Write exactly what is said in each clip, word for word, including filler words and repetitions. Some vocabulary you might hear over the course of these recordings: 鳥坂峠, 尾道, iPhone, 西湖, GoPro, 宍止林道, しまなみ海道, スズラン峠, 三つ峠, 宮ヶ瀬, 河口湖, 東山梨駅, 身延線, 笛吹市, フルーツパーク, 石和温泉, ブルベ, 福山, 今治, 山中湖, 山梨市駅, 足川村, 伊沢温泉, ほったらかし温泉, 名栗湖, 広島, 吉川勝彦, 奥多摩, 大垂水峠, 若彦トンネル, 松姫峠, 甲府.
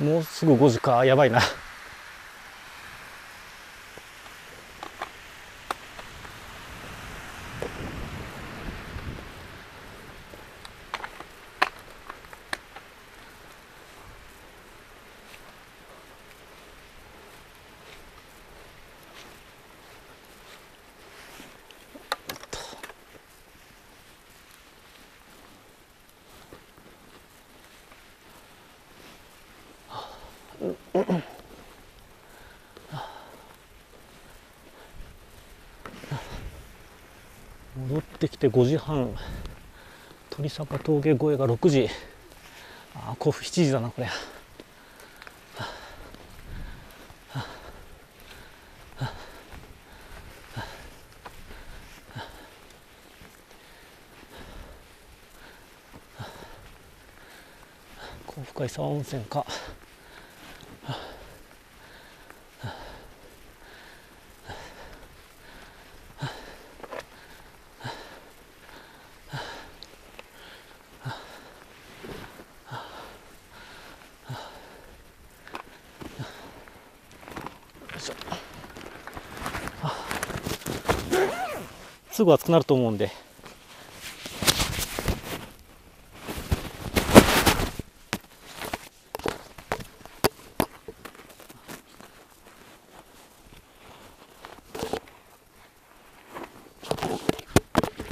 もうすぐごじか、やばいな。戻ってきてごじはん、鳥坂峠越えがろくじ、ああ甲府しちじだなこれ。甲府か伊沢温泉か。すぐ暑くなると思うんで、うんう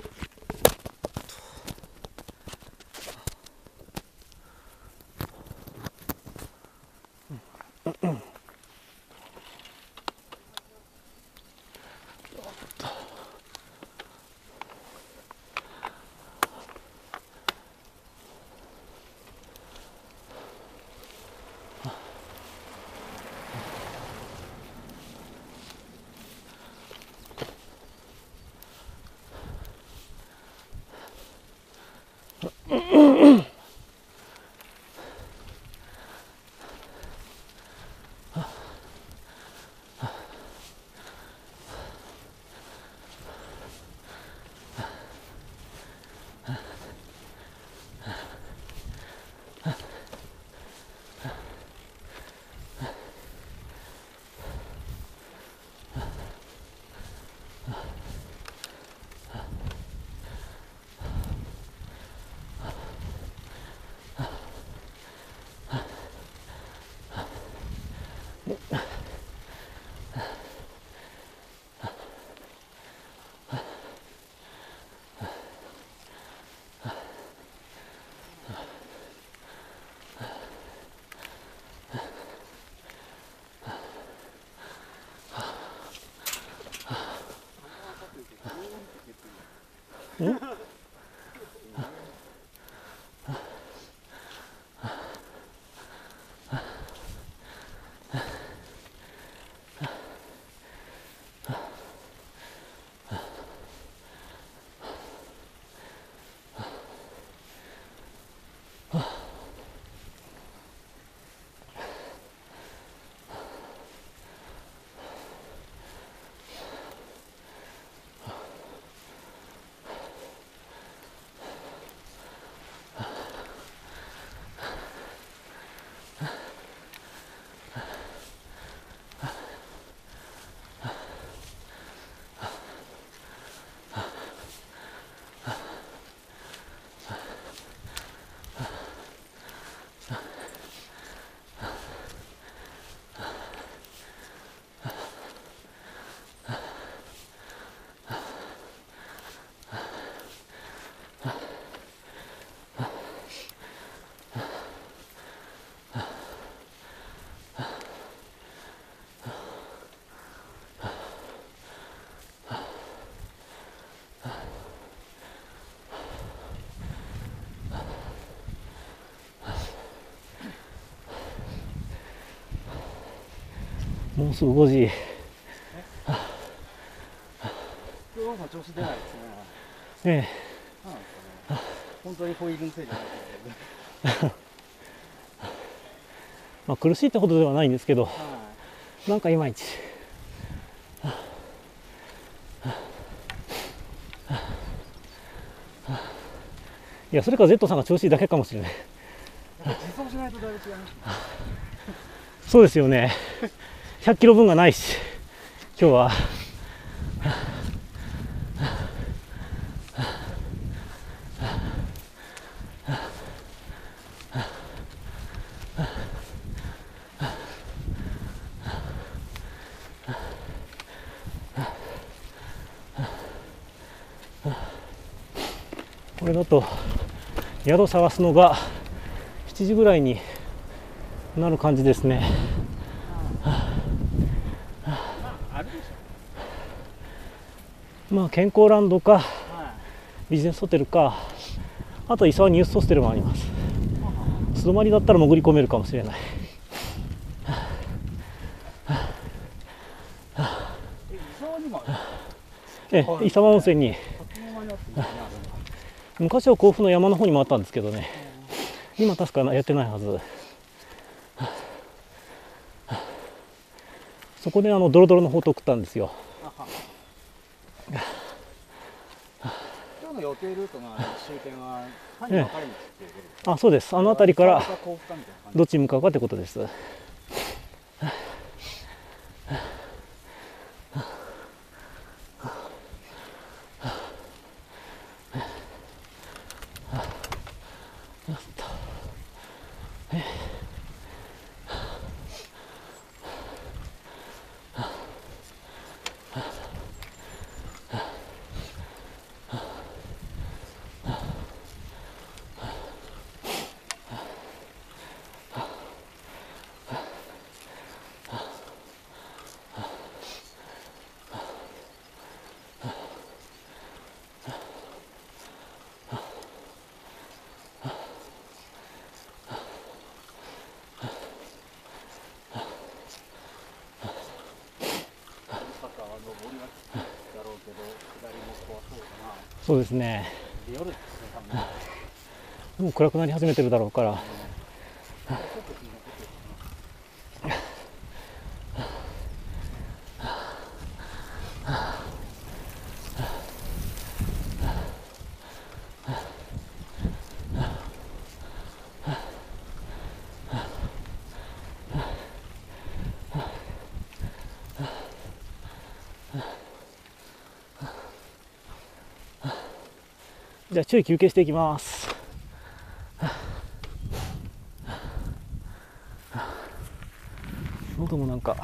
ん、ん？もうすぐごじ。今日は調子出ないですね。ねえ。なんですかね。本当にホイールのせいじゃないですかね。まあ苦しいってほどではないんですけど、はい、なんかいまいち。いや、それか Z さんが調子いいだけかもしれない。自走しないとだいぶ違います。そうですよね。ひゃっキロぶんがないし、今日はこれだと宿探すのがしちじぐらいになる感じですね。まあ健康ランドかビジネスホテルか、あと磯はニュースホステルもあります。素泊まりだったら潜り込めるかもしれない。ええ、磯和温泉に昔は甲府の山の方にもあったんですけどね、今確かやってないはず。そこであのドロドロの方と食ったんですよ。今日の予定ルートの終点は何に分かれるんですっていうことですか？あ、そうです。あの辺りからどっちに向かうかってことです。そうですね。もう暗くなり始めてるだろうから。じゃあちょい休憩していきます。喉もなんか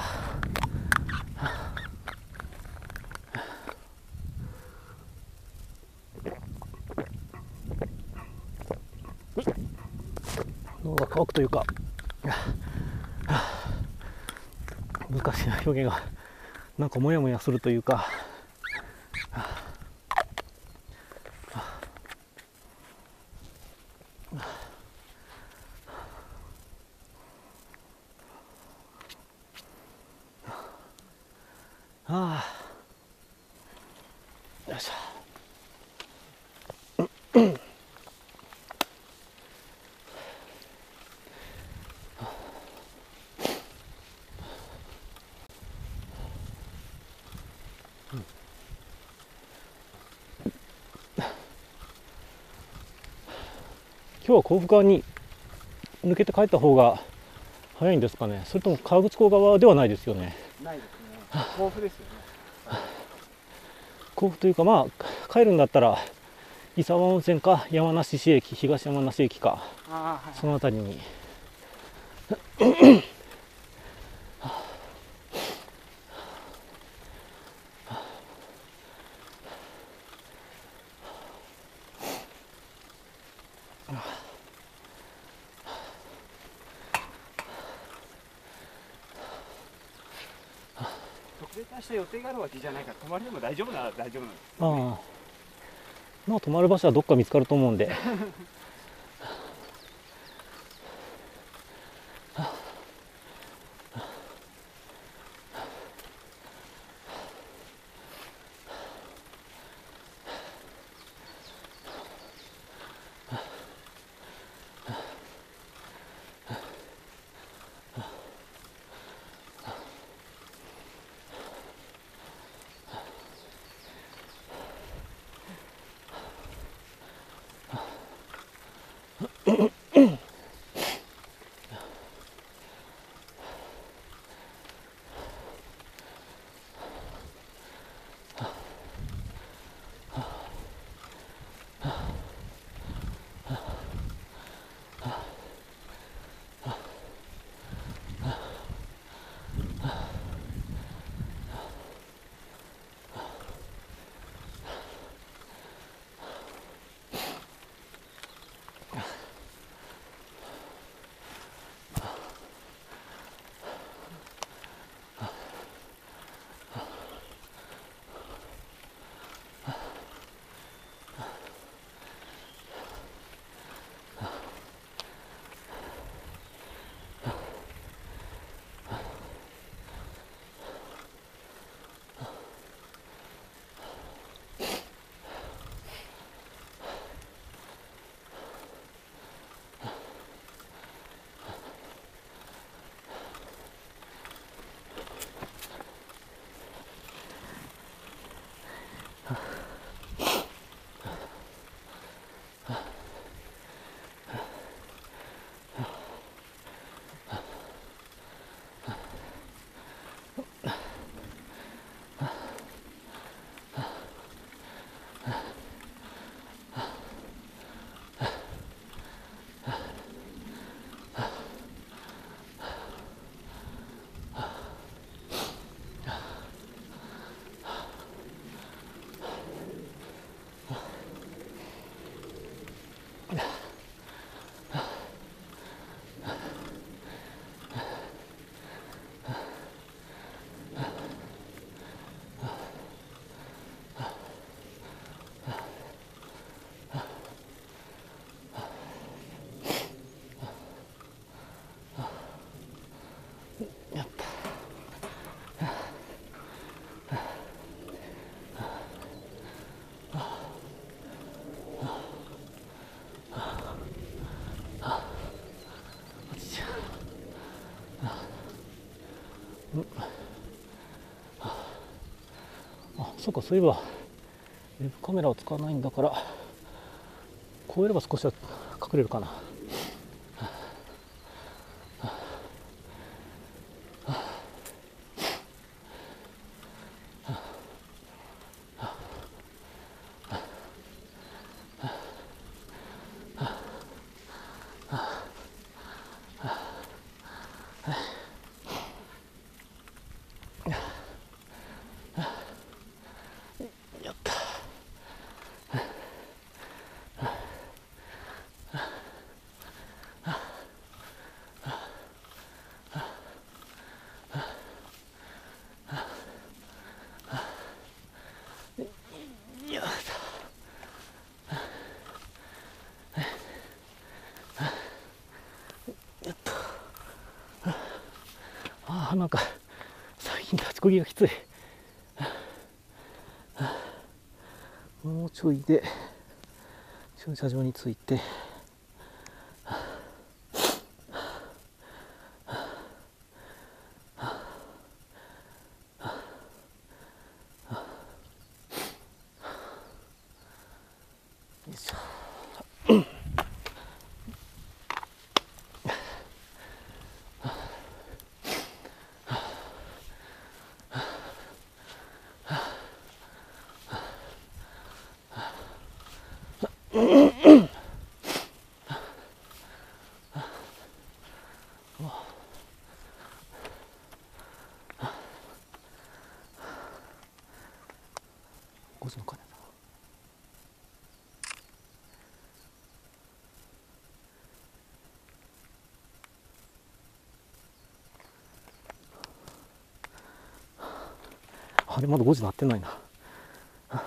喉が渇くというか、難しいな表現が、なんかモヤモヤするというか。ああ、よいしょ。今日は甲府側に抜けて帰った方が早いんですかね。それとも河口湖側ではないですよね。ないですね。甲府ですよね。甲府というか、まあ帰るんだったら伊沢温泉か山梨市駅、東山梨駅か、あ、はい、その辺りに予定があるわけじゃないから、泊まりでも大丈夫なら大丈夫なんですけどね。ああ、まあ泊まる場所はどっか見つかると思うんで。そうか、そういえばウェブカメラを使わないんだから、こうやれば少しは隠れるかな。なんか最近立ちこぎがきつい。もうちょいで駐車場に着いて、あれまだごじなってないな。ああ。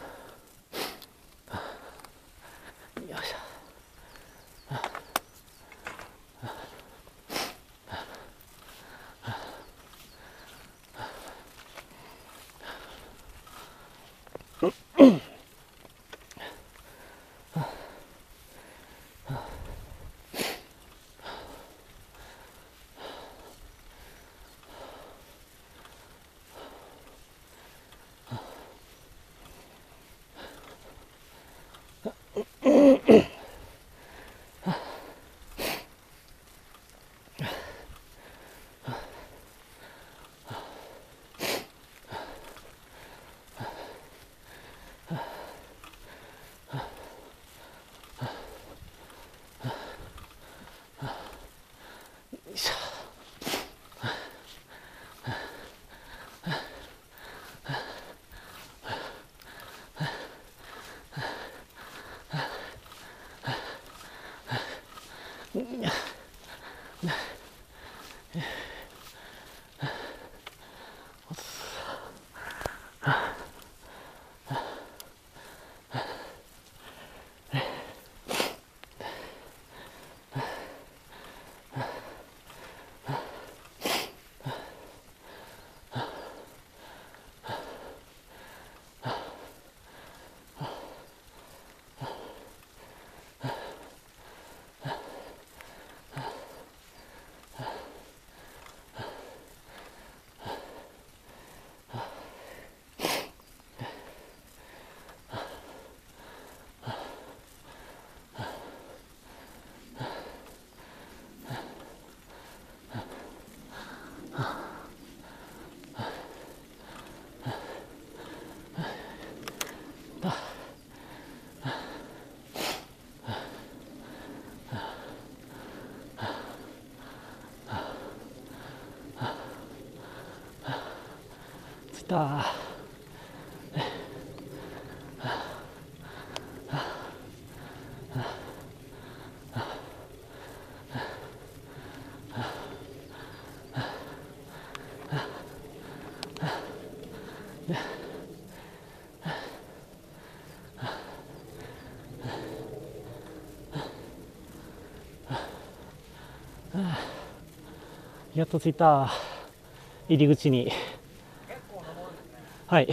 やっと着いた、入り口に。はい、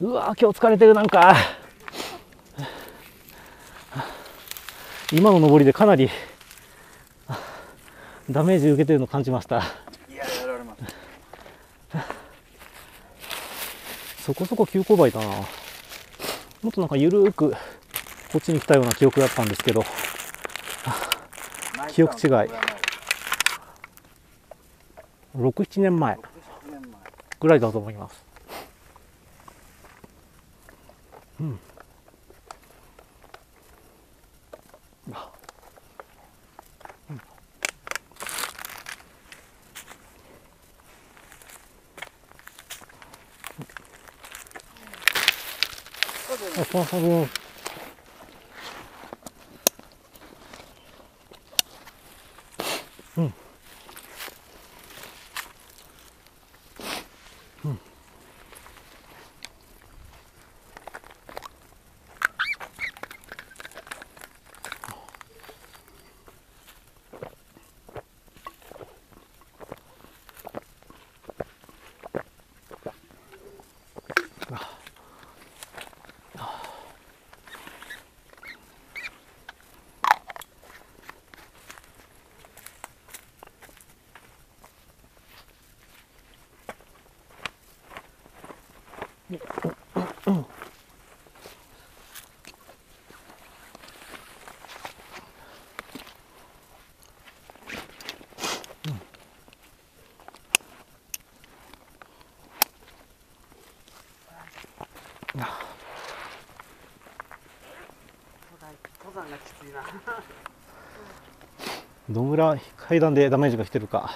うわー、今日疲れてる。なんか今の登りでかなりダメージ受けてるの感じました。いや、やられます。そこそこ急勾配だな。もっとなんかゆるーくこっちに来たような記憶だったんですけど、記憶違い。ろく、ななねんまえぐらいだと思います。うん。そうそうそう。うん。うん。どんぐらい階段でダメージが来てるか。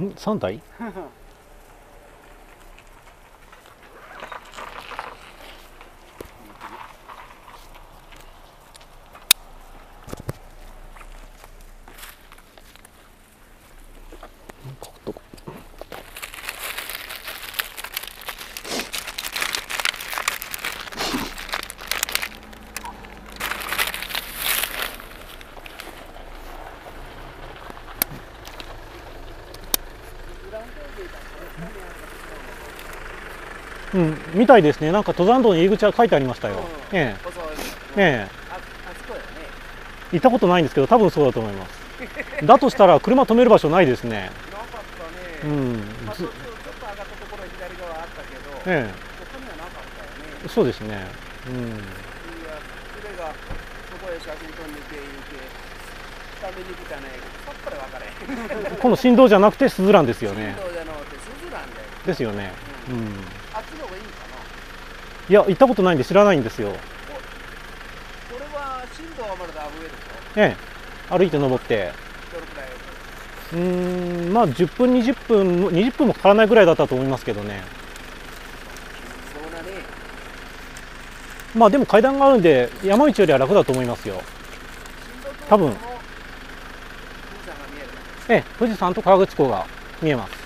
んさんたいうん、みたいですね。なんか登山道の入り口は書いてありましたよ。ええ、行ったことないんですけど、多分そうだと思います。だとしたら車止める場所ないですね。なかったね。うん。ちょっと上がったところ左側あったけど、ここにはなかったよね。そうですね。うん。いや、それがそこへ写真撮りに行け行け。下見に来たね。さっぱり分かれへん。この振動じゃなくてスズランですよね。振動じゃなくてスズランだよ。ですよね。うん。いや、行ったことないんで知らないんですよ。これは新道はまだ上でしょ。ええ、歩いて登ってどれくらい？うーん、まあじゅっぷんにじゅっぷんにじゅっぷんもかからないぐらいだったと思いますけどね。そうだね。まあでも階段があるんで山道よりは楽だと思いますよ、多分。ええ、富士山と河口湖が見えます。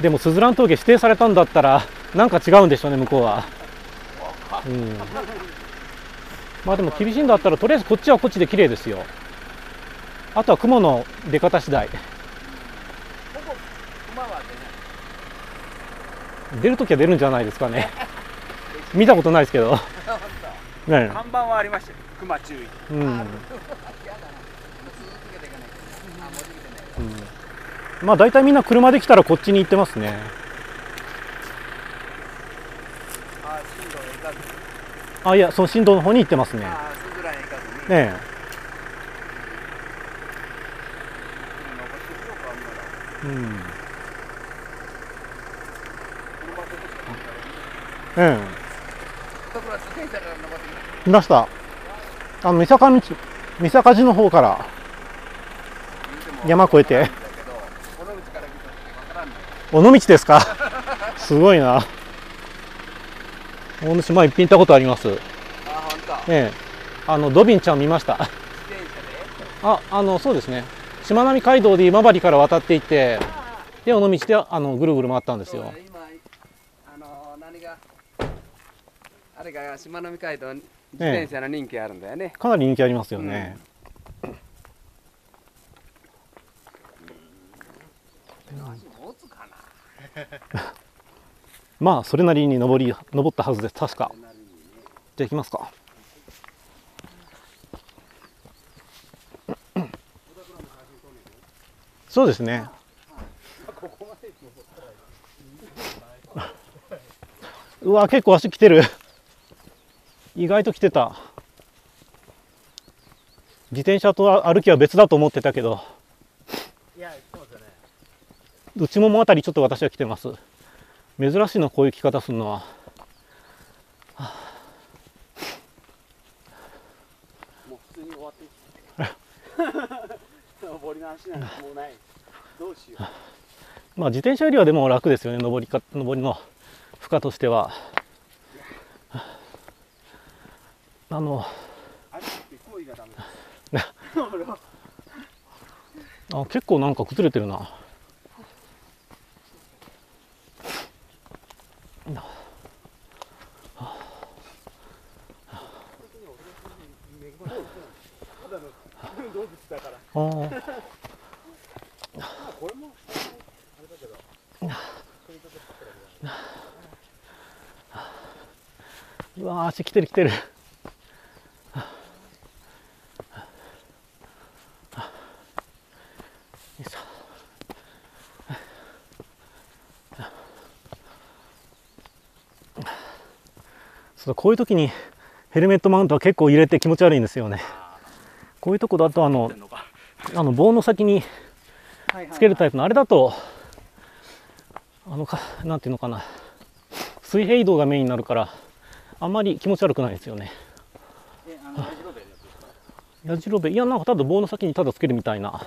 でもスズラン峠指定されたんだったらなんか違うんでしょうね、向こうは。うん、まあでも厳しいんだったらとりあえずこっちはこっちで綺麗ですよ。あとは雲の出方次第。出るときは出るんじゃないですかね。見たことないですけど。看板はありましたよ、熊注意。うん。まあだいたいみんな車で来たらこっちに行ってますね。あ、いや、その新道の方に行ってますね。ええ。うん。ええ。いました。あの三坂道、三坂路の方から山越えて。尾道ですか。すごいな。大主前一品行ったことあります。あ、本当。ええ、あのドビンちゃん見ました。自転車で。あ、あのそうですね。しまなみ海道で今治から渡っていって、で尾道であのぐるぐる回ったんですよ。今あの何があれがしまなみ海道自転車の人気あるんだよね、ええ、かなり人気ありますよね、うん、まあそれなりに登り登ったはずです確か。じゃあ行きますか。そうですね。うわ結構足来てる。意外と来てた。自転車と歩きは別だと思ってたけど、いや、内ももあたりちょっと私は来てます。珍しいのこういう着方するのは。もう普通に終わって登りの足なんてもうない。どうしよう。まあ自転車よりはでも楽ですよね、登りか登りの負荷としては。あのあ結構なんか崩れてるな。うわ足来てる来てる。こういう時にヘルメットマウントは結構揺れて気持ち悪いんですよね。こういうとこだとあのあの棒の先につけるタイプのあれだとあのかなんていうのかな、水平移動がメインになるからあんまり気持ち悪くないですよね。やじろべ、いやなんかただ棒の先にただつけるみたいな。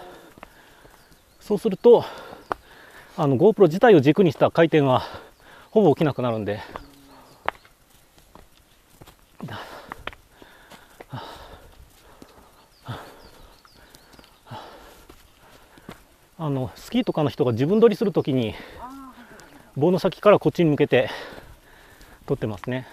そうするとあの GoPro 自体を軸にした回転はほぼ起きなくなるんで。あのスキーとかの人が自分撮りするときに棒の先からこっちに向けて撮ってますね。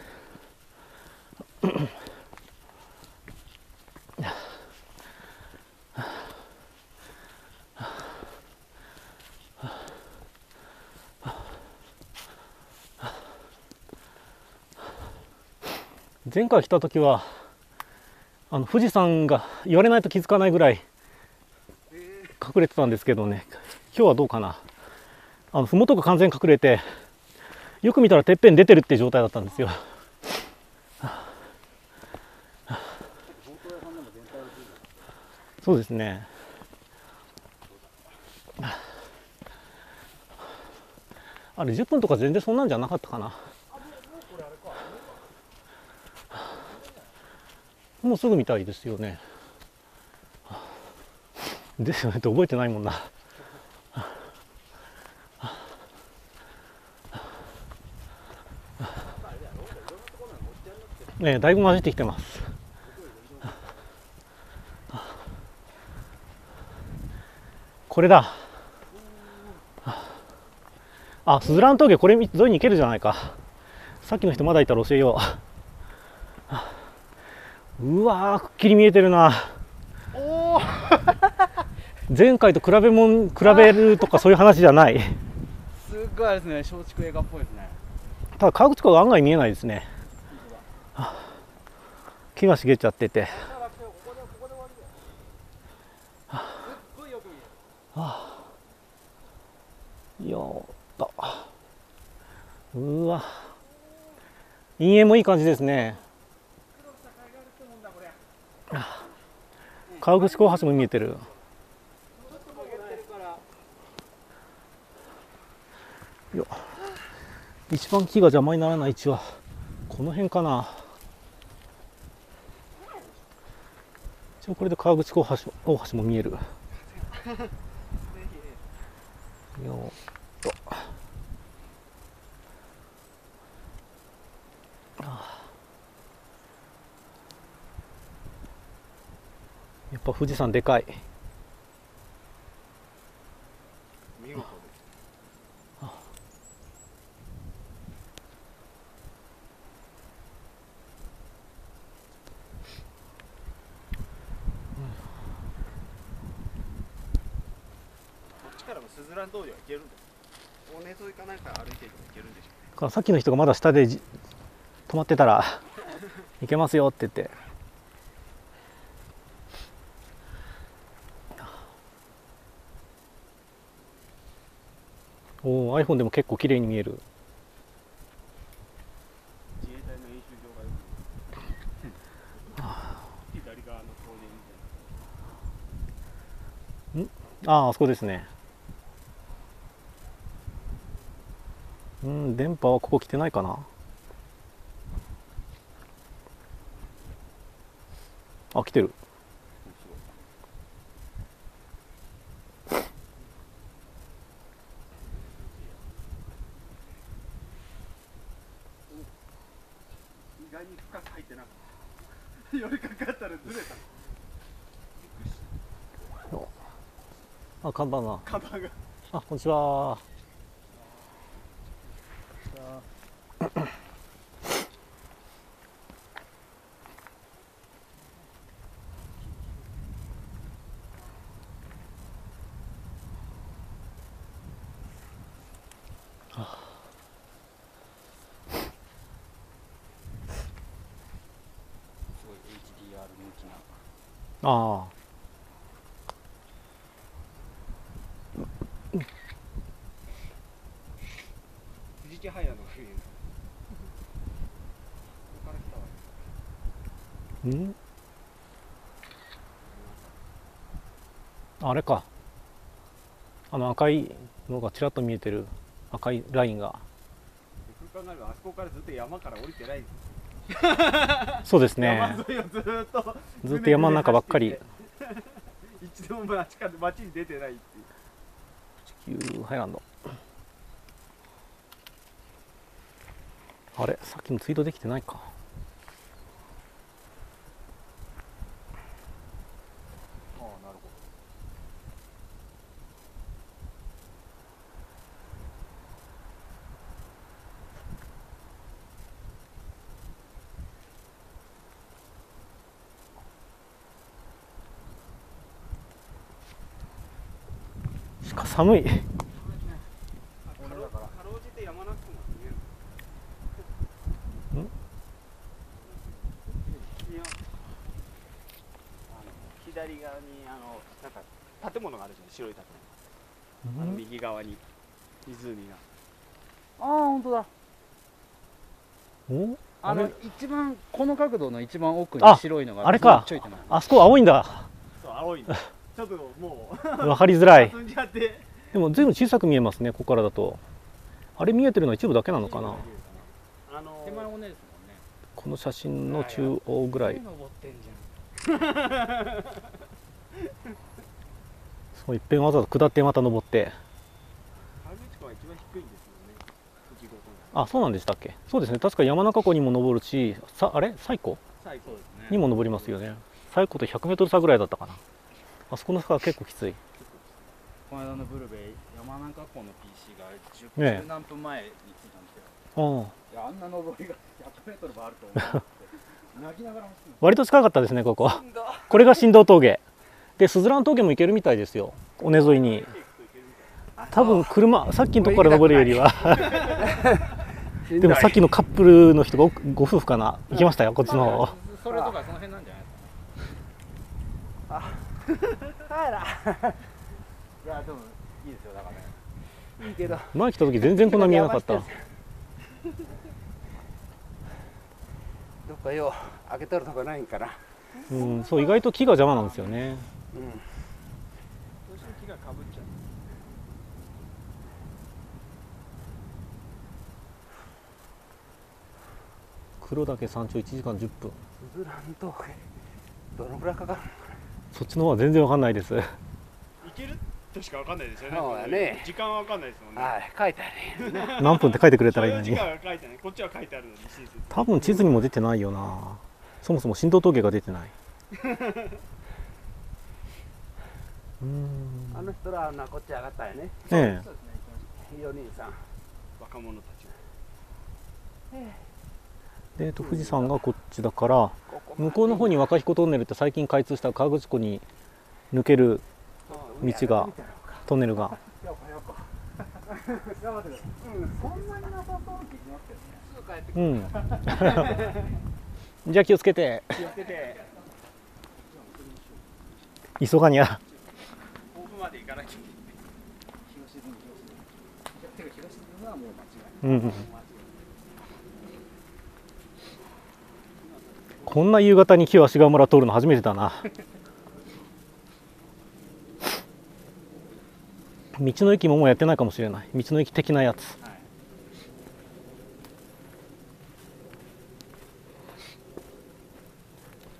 前回来た時はあの富士山が言われないと気づかないぐらい隠れてたんですけどね、今日はどうかな。あの麓が完全に隠れて、よく見たらてっぺん出てるって状態だったんですよ。そうですね。あれじゅっぷんとか全然そんなんじゃなかったかな。もうすぐみたいですよね。ですよねって覚えてないもんな。ねえ、だいぶ混じってきてます。これだ。あ、スズラン峠これ沿いに行けるじゃないか。さっきの人まだいたら教えよう。うわー、くっきり見えてるな。おー。前回と比べもん比べるとかそういう話じゃない。すごいあれですね、松竹映画っぽいですね。ただ河口湖が案外見えないですね。木が茂っちゃってて。よっと。うわ。陰影もいい感じですね。河口湖橋も見えてる。よ一番木が邪魔にならない位置はこの辺かな。一応これで河口湖大橋、大橋も見える。よっとやっぱ富士山でかい。ちからもスズラン通りは行けるんですか？尾根沿いかなんか歩いていけば行けるんでしょうね。さっきの人がまだ下で止まってたら行けますよって言って。おお、iPhone でも結構綺麗に見える。自衛隊の演習場がよく左側の通りみたいな。ああ、あそこですね。うん、電波はここ来てないかな。あ、来てる。寄りかかったらずれた。あ、看板が。看板が。あ、こんにちは。ああ、富士キハヤの冬。ここから来たわ。うん？あれか。あの赤いのがちらっと見えてる赤いラインが。空間がある。あそこからずっと山から降りてないんですよ。そうですね。山沿いをずっとずっと山の中ばっかり。一度も街から街に出てないっていう。地球ハイランド。あれ、さっきのツイートできてないか。ああ、なるほど。寒い。左側にあのなんか建物があるじゃん、白い建物。あの右側に湖が。ああ、本当だ。お、あの一番この角度の一番奥に白いのがあれか。あそこ青いんだ。そう、青いんだ。ちょっともう分かりづらい。でも随分小さく見えますね、ここからだと。あれ見えてるのは一部だけなのかな。この写真の中央ぐらい。そう、いっぺんわざわざ下ってまた登って。あ、そうなんでしたっけ。そうですね、確か山中湖にも登るし、さあれ西湖にも登りますよね。西湖とひゃくメートル差ぐらいだったかな。あそこの差は結構きつい。この間のブルベイ、山中湖の ピーシー がじゅうなんぷんまえに着いたんですけど、あんな登りがひゃくメートルもあると思って泣きながら走る。割と近かったですね、ここ。これが振動峠で、スズラン峠も行けるみたいですよ、尾根沿いに。多分車、さっきのとこから登るよりはでもさっきのカップルの人がご夫婦かな、行きましたよ、こっちの方。それとかその辺なんじゃないですか。あいや、でもいいですよ、だからね。いいけど。前来た時全然こんな見えなかった。どっかよう開けとるとこないんかな。うん、そう、意外と木が邪魔なんですよね。うん。どうしても木がかぶっちゃう。黒岳山頂いちじかんじゅっぷん。スズラン峠どのぐらいかかるの。そっちの方は全然わかんないです。行けるとしかわかんないですよね。そうだね。時間はわかんないですもんね。はい、書いてある。何分って書いてくれたらいいのに。時間は書いてない。こっちは書いてあるのに。多分地図にも出てないよな。そもそも振動峠が出てない。うん。あの人らなこっち上がったよね。ええ。よにんさん、若者たち。で、えっと富士山がこっちだから。向こうの方に若彦トンネルって最近開通した河口湖に抜ける道がトンネルが頑張ってください。うん、そんなになさそう気になってるね。すぐ帰ってくる。うん。じゃあ気をつけて。気をつけて。急がにゃ。甲府まで行かなきゃいけない。広島に広島。てか広島はもう間違いない。うん。こんな夕方に木を足が村通るの初めてだな。道の駅ももうやってないかもしれない。道の駅的なやつ、はい、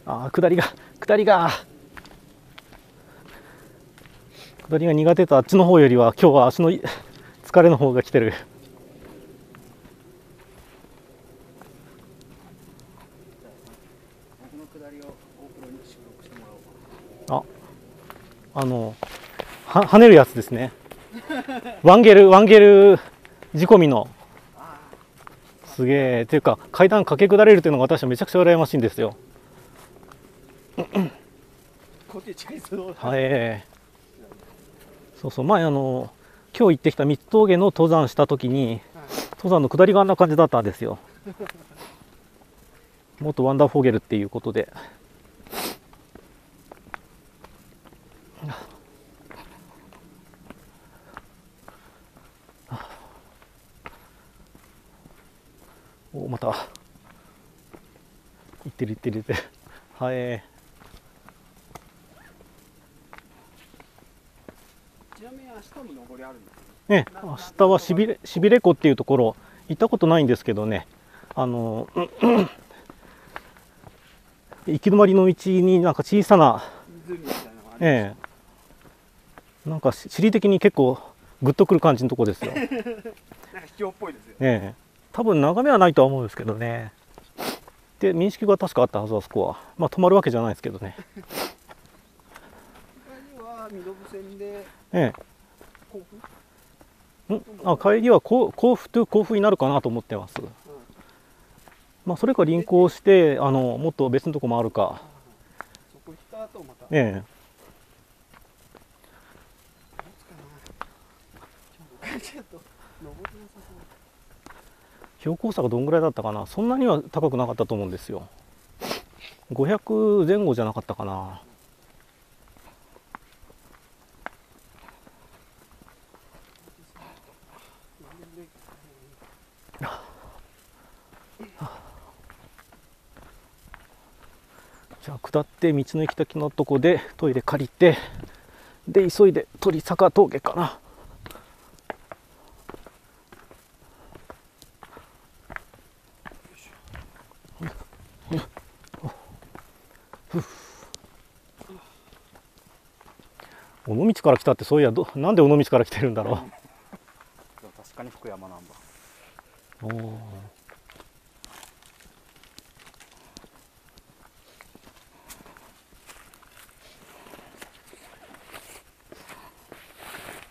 ああ下りが下りが下りが苦手とあっちの方よりは今日は足の疲れの方が来てる。あ、あのは跳ねるやつですね。ワンゲルワンゲル仕込みのすげえっていうか階段駆け下れるというのが私はめちゃくちゃ羨ましいんですよ。はい、そうそう、前あの今日行ってきた三つ峠の登山した時に登山の下りがあんな感じだったんですよ。もっとワンダーフォーゲルっていうことで。お、また行ってる行ってる行ってる。はい、ちなみに明日も登りあるんですね。ね、明日はしびれしびれ湖っていうところ行ったことないんですけどね、あの、うんうん、行き止まりの道になんか小さな湖みたいなのがあるんですよ。ええ、なんか地理的に結構グッとくる感じのとこですよ。なんか秘境っぽいですよね。ええ、多分眺めはないとは思うんですけどね。で民宿が確かあったはず、あそこはまあ泊まるわけじゃないですけどね。帰りは身延線で、ええ、甲府んあ帰りは甲府と甲府になるかなと思ってます、うん、まあそれか輪行してあのもっと別のとこもあるか、そこ行った後また、ええ、標高差がどんぐらいだったかな、そんなには高くなかったと思うんですよ。ごひゃくぜん後じゃなかったかな。じゃあ下って道の駅先のとこでトイレ借りて、で急いで鳥坂峠かな。尾道から来たって、そういやどなんで尾道から来てるんだろう。確かに福山なんだ。おお。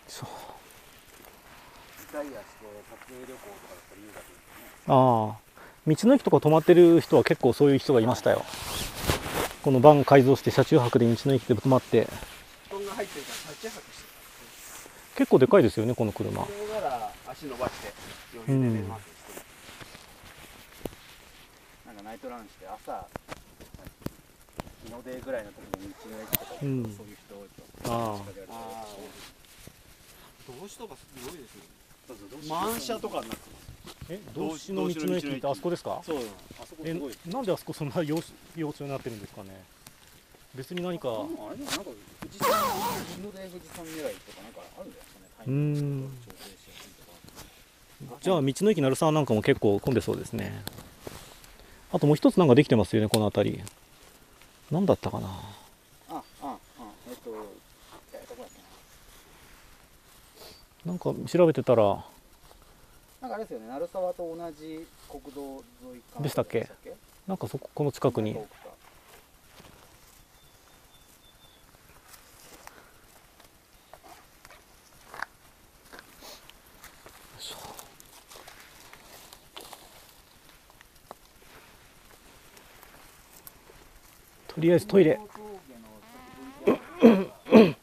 そう。リタイアして撮影旅行とかだったら優雅ですね。ああ、道の駅とか泊まってる人は結構そういう人がいましたよ。このバン改造して車中泊で道の駅で泊まって。結構でかいですよねこの車。これなら足伸ばして余裕で出ますして、うん、なんかナイトランして朝日の出ぐらいの時に道の駅とか、うん、そういう人多いと。ああ動詞とかすごいですよね。満車とかになってます。え、動詞の道の駅ってあそこですか？そう、あそこすごい。え、なんであそこそんな要所になってるんですかね。別に何かあれでもなんか富士山の大富士山狙いとかなんかあるんだよね。うん。じゃあ道の駅鳴沢なんかも結構混んでそうですね。あともう一つなんかできてますよねこの辺り。なんだったかな。あああえっとどこだっけな。なんか調べてたら。なんかあれですよね、鳴沢と同じ国道沿いかでしたっけ。なんかそここの近くに。とりあえずトイレ。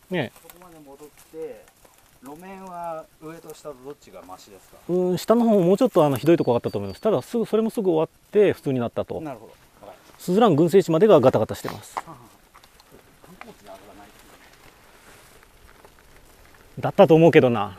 ね。そこまで戻って、路面は上と下とどっちがマシですか？うん、下の方ももうちょっとあのひどいところがあったと思います。ただすぐそれもすぐ終わって普通になったと。なるほど。スズラン群生地までがガタガタしてます。ははだったと思うけどな。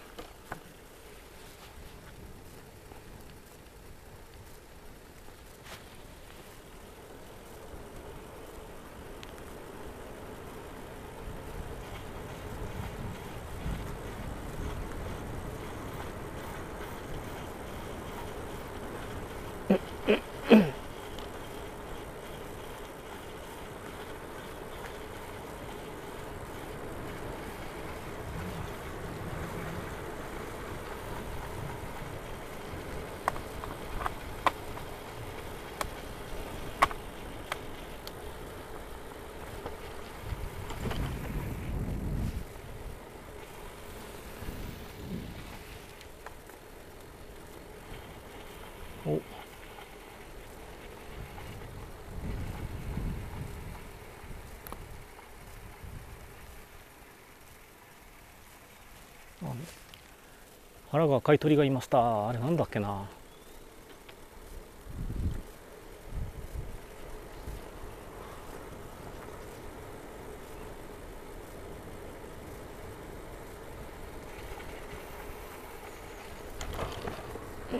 腹が赤い鳥がいました。あれなんだっけな。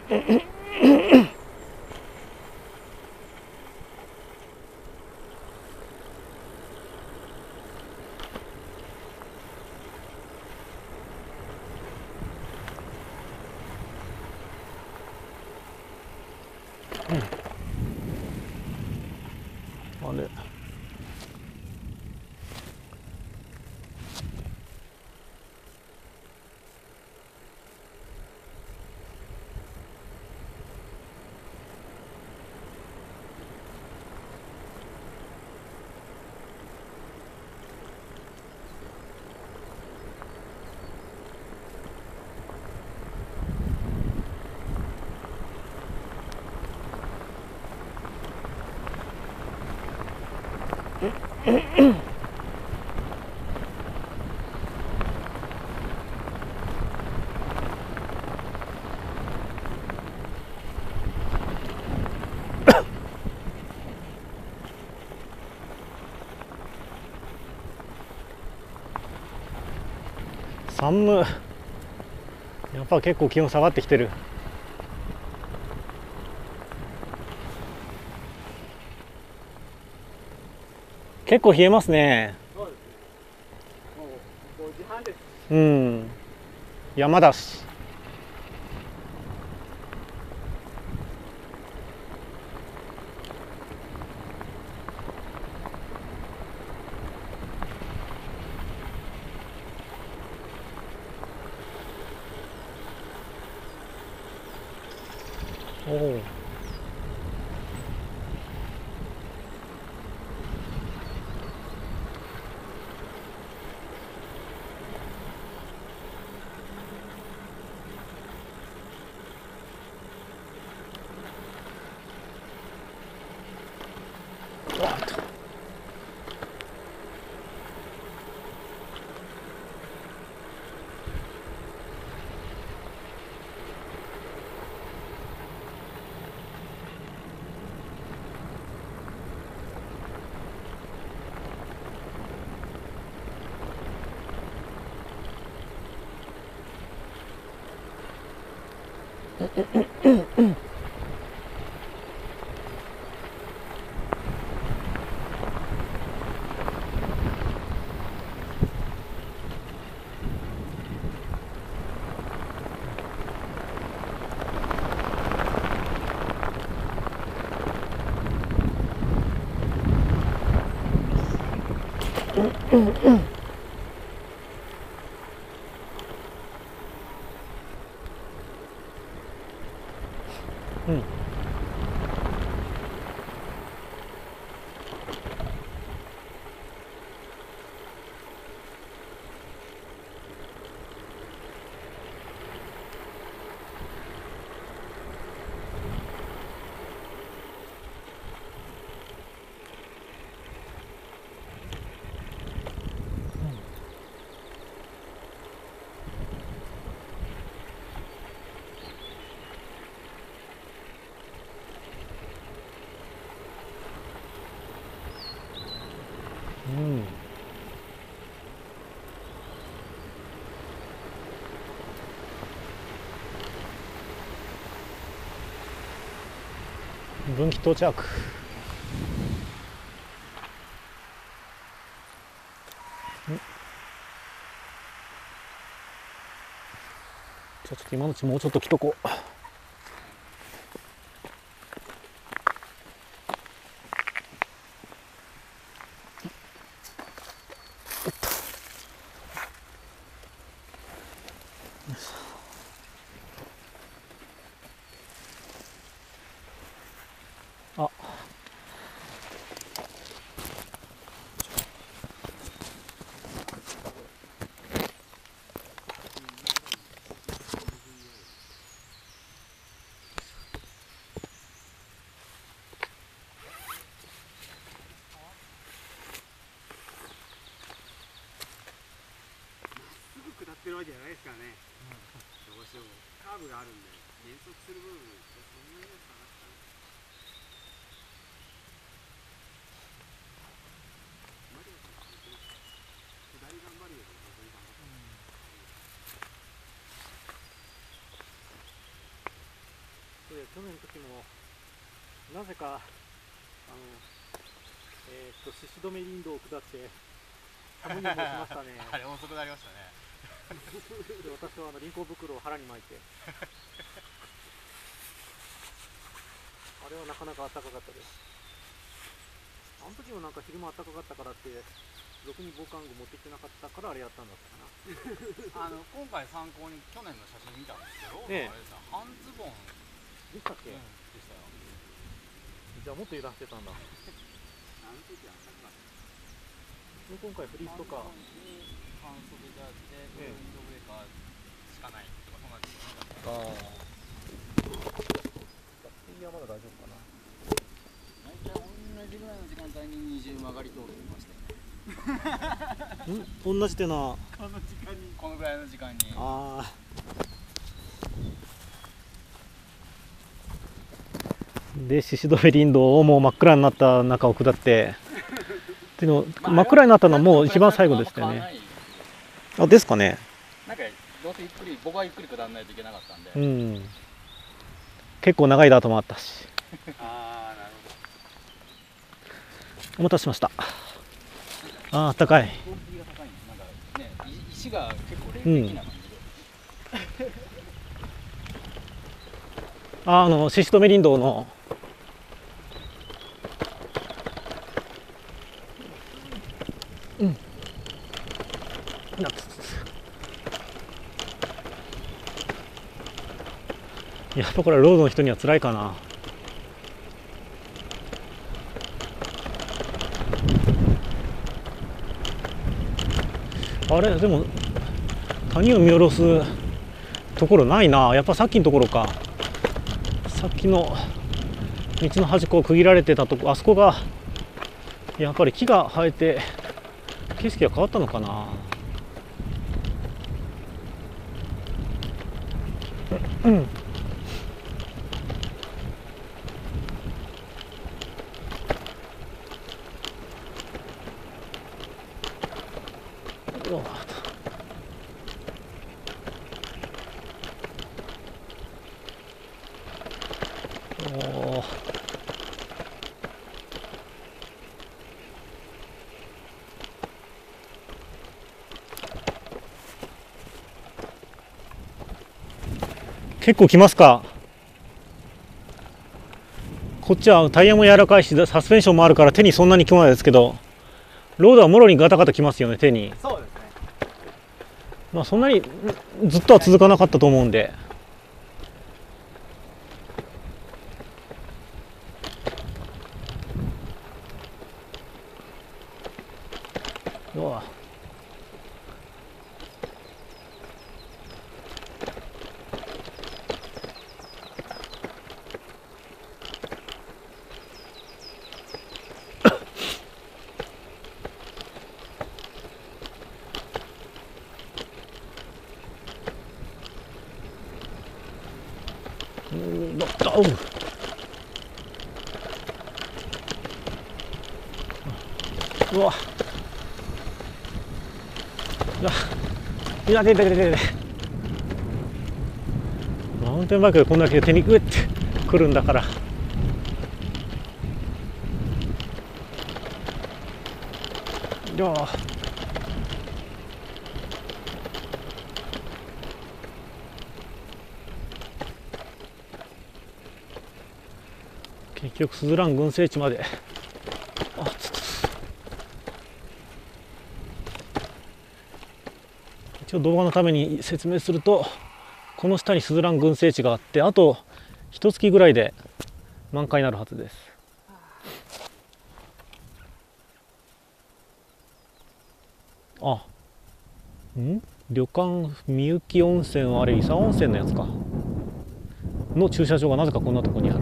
あれ寒い。やっぱ結構気温下がってきてる。結構冷えますね。そうですね。もうごじはんです。うん。山だし。おお。うんうん。分岐到着。じゃあちょっと今のうちもうちょっと来とこう。あ、まっすぐ下ってるわけじゃないですからね。どうしよう、カーブがあるんで減速する部分そんなに下がったね。去年の時もなぜかあの、えー、と宍止林道を下って寒い思いしましたね。あれ遅くなりましたね。で私はあの輪行袋を腹に巻いてあれはなかなか暖かかったです。あの時もなんか昼間暖かかったからってろくに防寒具持ってきてなかったからあれやったんだったかな。あの今回参考に去年の写真見たんですけど、ね、あれですね、半ズボンでしたっけ？うん、でしたよ。じゃあもっと油断してたんだ。あの時はなかった。今回フリースとか。半袖ジャージでウィンドブレーカーしかないとかそんな感じで。ああ。バッテリーはまだ大丈夫かな。大体同じぐらいの時間帯に二重曲がり通るましたよね。うん、同じってな。この時間に、このぐらいの時間に。ああ。で宍止林道をもう真っ暗になった中を下ってっていうの、真っ暗になったのはもう一番最後でしたよね。あ、ですかね。なんかどうせゆっくり、僕はゆっくり下らないといけなかったんで、うん、結構長いダートもあったし。あー、なるほど。お待たせしました。あー、高い。石が結構冷静な感じで、うん、あ、あの宍止林道のやっぱこれはロードの人には辛いかな。あれでも谷を見下ろすところないな。やっぱさっきのところか。さっきの道の端っこを区切られてたとこ、あそこがやっぱり木が生えて景色が変わったのかな。うん。結構きますか。こっちはタイヤも柔らかいしサスペンションもあるから手にそんなにきまないですけど、ロードはもろにガタガタきますよね、手に。そうですね。まあそんなにずっとは続かなかったと思うんで。うわ、うわ、いや、出て出て出て。マウンテンバイクでこんだけ手にグッてくるんだから。door.結局スズラン群生地まで。あっつつつ一応動画のために説明すると、この下にスズラン群生地があって、あと一月ぐらいで満開になるはずです。あん旅館みゆき温泉はあれ伊佐温泉のやつかの駐車場がなぜかこんなとこにある。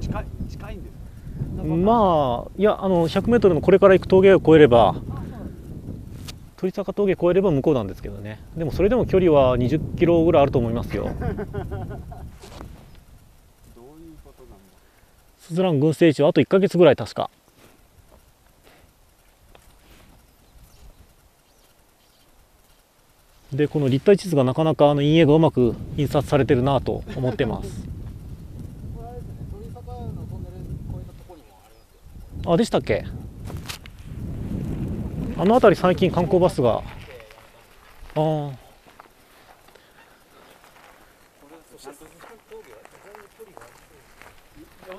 近い近いんですか？まあいや、あの ひゃくメートル のこれから行く峠を越えれば、鳥坂峠越えれば向こうなんですけどね。でもそれでも距離はにじゅっキロぐらいあると思いますよ。どういうことなんだ。スズラン群生地はあといっかげつぐらい確か。でこの立体地図がなかなかあの陰影がうまく印刷されてるなと思ってます。あ、でしたっけ。あの辺り最近観光バスが、ああよ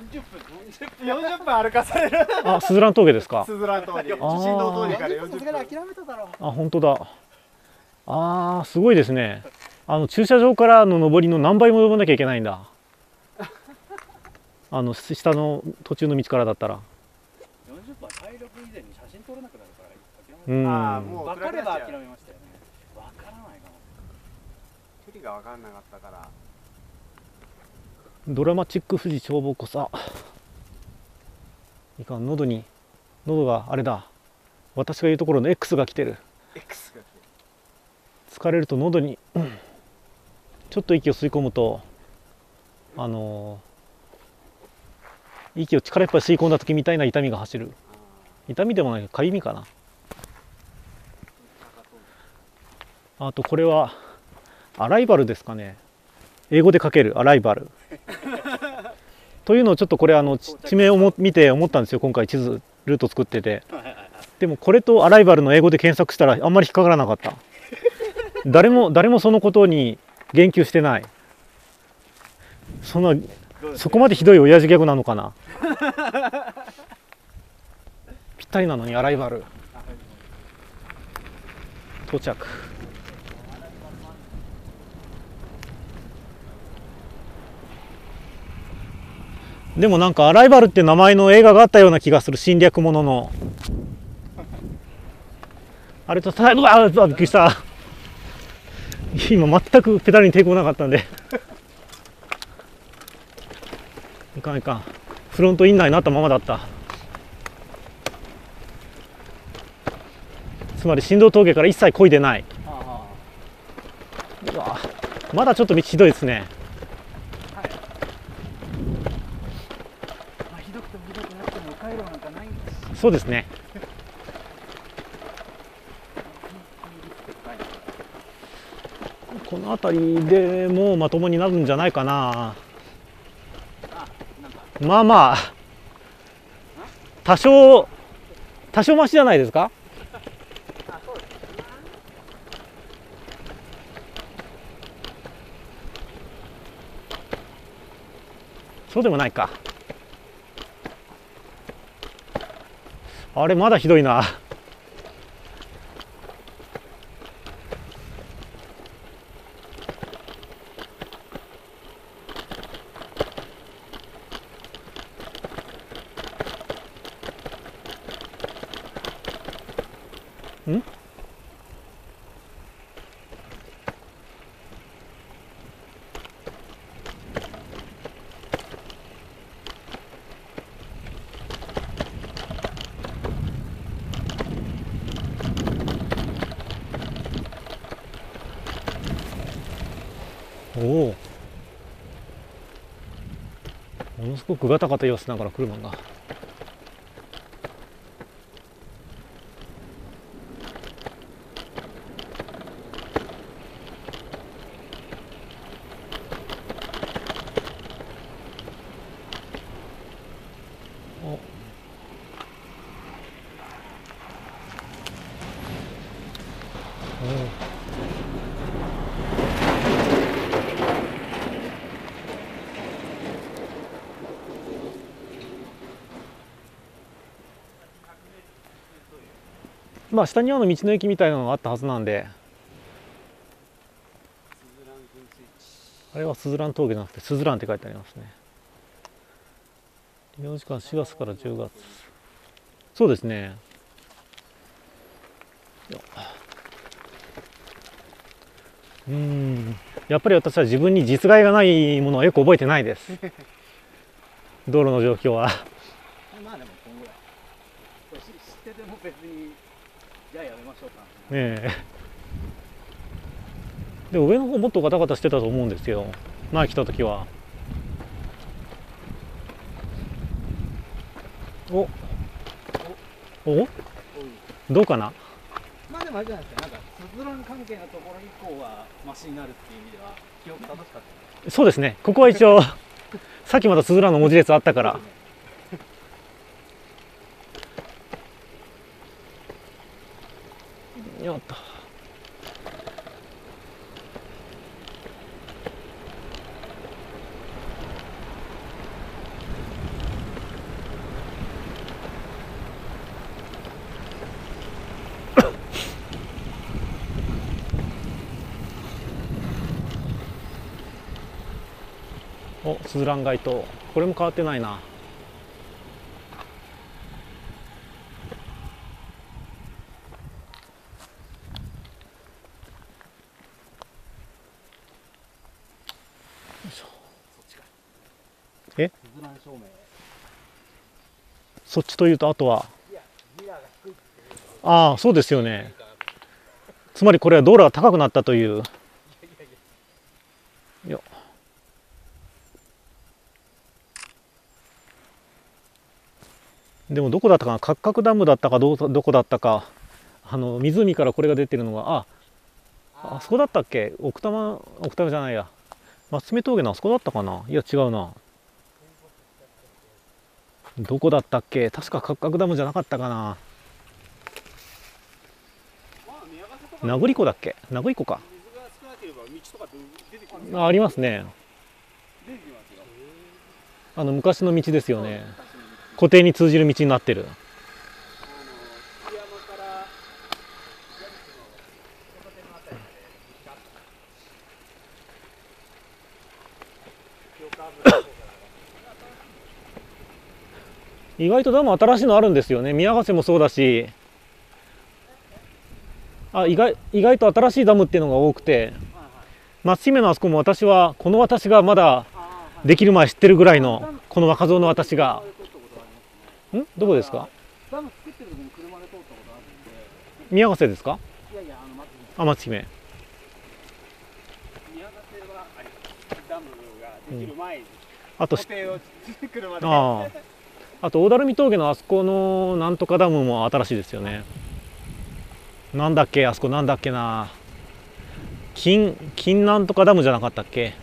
んじゅっぷん歩かされる。あ、スズラン峠ですか。スズラン峠、あ、本当だ。あーすごいですね。あの駐車場からの上りの何倍も登らなきゃいけないんだ。あの下の途中の道からだったら。よんじゅっぷん体力以前に写真撮れなくなるから諦めた。分かれば諦めましたよね。分からないかも。距離が分かんなかったから。ドラマチック富士消防湖さ。いかん、喉に喉があれだ。私が言うところの エックス が来てる。エックス が。疲れると喉にちょっと息を吸い込むと、あのー、息を力いっぱい吸い込んだ時みたいな痛みが走る。痛みでもない、かゆみかな。あとこれはアライバルですかね。英語で書けるアライバルというのをちょっとこれあの地名をも見て思ったんですよ、今回地図ルート作ってて。でもこれとアライバルの英語で検索したらあんまり引っかからなかった。誰も誰もそのことに言及してない。そんな、そこまでひどい親父ギャグなのかな。ぴったりなのにアライバル。到着。でもなんかアライバルって名前の映画があったような気がする、侵略者の。あれとさ、うわ、びっくりした。今全くペダルに抵抗なかったんでいかんいかん、フロントインナーになったままだった。つまり振動峠から一切漕いでない。うわ、まだちょっと道ひどいですね。そうですね。この辺りでもうまともになるんじゃないかな。まあまあ多少多少マシじゃないですか。そうでもないか。あれまだひどいな。ん？おお、ものすごくガタガタ言わせながら車が。まあ下にあの道の駅みたいなのがあったはずなんで、あれはスズラン峠じゃなくてスズランって書いてありますね。利用時間しがつからじゅうがつ、そうですね。うん、やっぱり私は自分に実害がないものはよく覚えてないです道路の状況はまあでもこのぐらい知ってても別にじゃあやめましょうかねえ。でも上の方もっとガタガタしてたと思うんですけど、前来た時は。おおお、どうかな。まあでもあれじゃないですか、なんかスズラン関係のところ以降はマシになるっていう意味では記憶正しかった。そうですね、ここは一応さっきまたスズランの文字列あったから。よっと、お、スズラン街灯、これも変わってないな。え、そっちというと、あとは、ああそうですよね、つまりこれは道路が高くなったという。よっ、でもどこだったかな、カッカクダムだったか、どうどこだったか、あの湖からこれが出てるのが、ああそこだったっけ、奥多摩、奥多摩じゃないや、松目峠のあそこだったかな、いや違うな、どこだったっけ、確かカッカクダムじゃなかったかな、名栗湖だっけ、名栗湖か、あ、ありますね、あの昔の道ですよね。湖底に通じる道になってる。意外とダム新しいのあるんですよね。宮ヶ瀬もそうだし、あ、意外、意外と新しいダムっていうのが多くて、松姫のあそこも私はこの私がまだできる前知ってるぐらいの、この若造の私が。ん、どこですか。ダム作ってる時に車で通ったことあるんで。宮ヶ瀬ですか。いやいや、あの松姫。あ、松姫。宮ヶ瀬はあれダムができる前に。あとし。車で。ああ。あと大垂水峠のあそこのなんとかダムも新しいですよね。なんだっけ、あそこなんだっけな。金金なんとかダムじゃなかったっけ。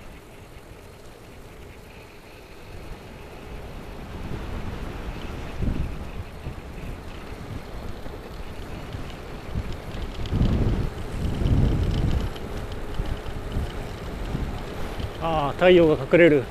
ああ、太陽が隠れる。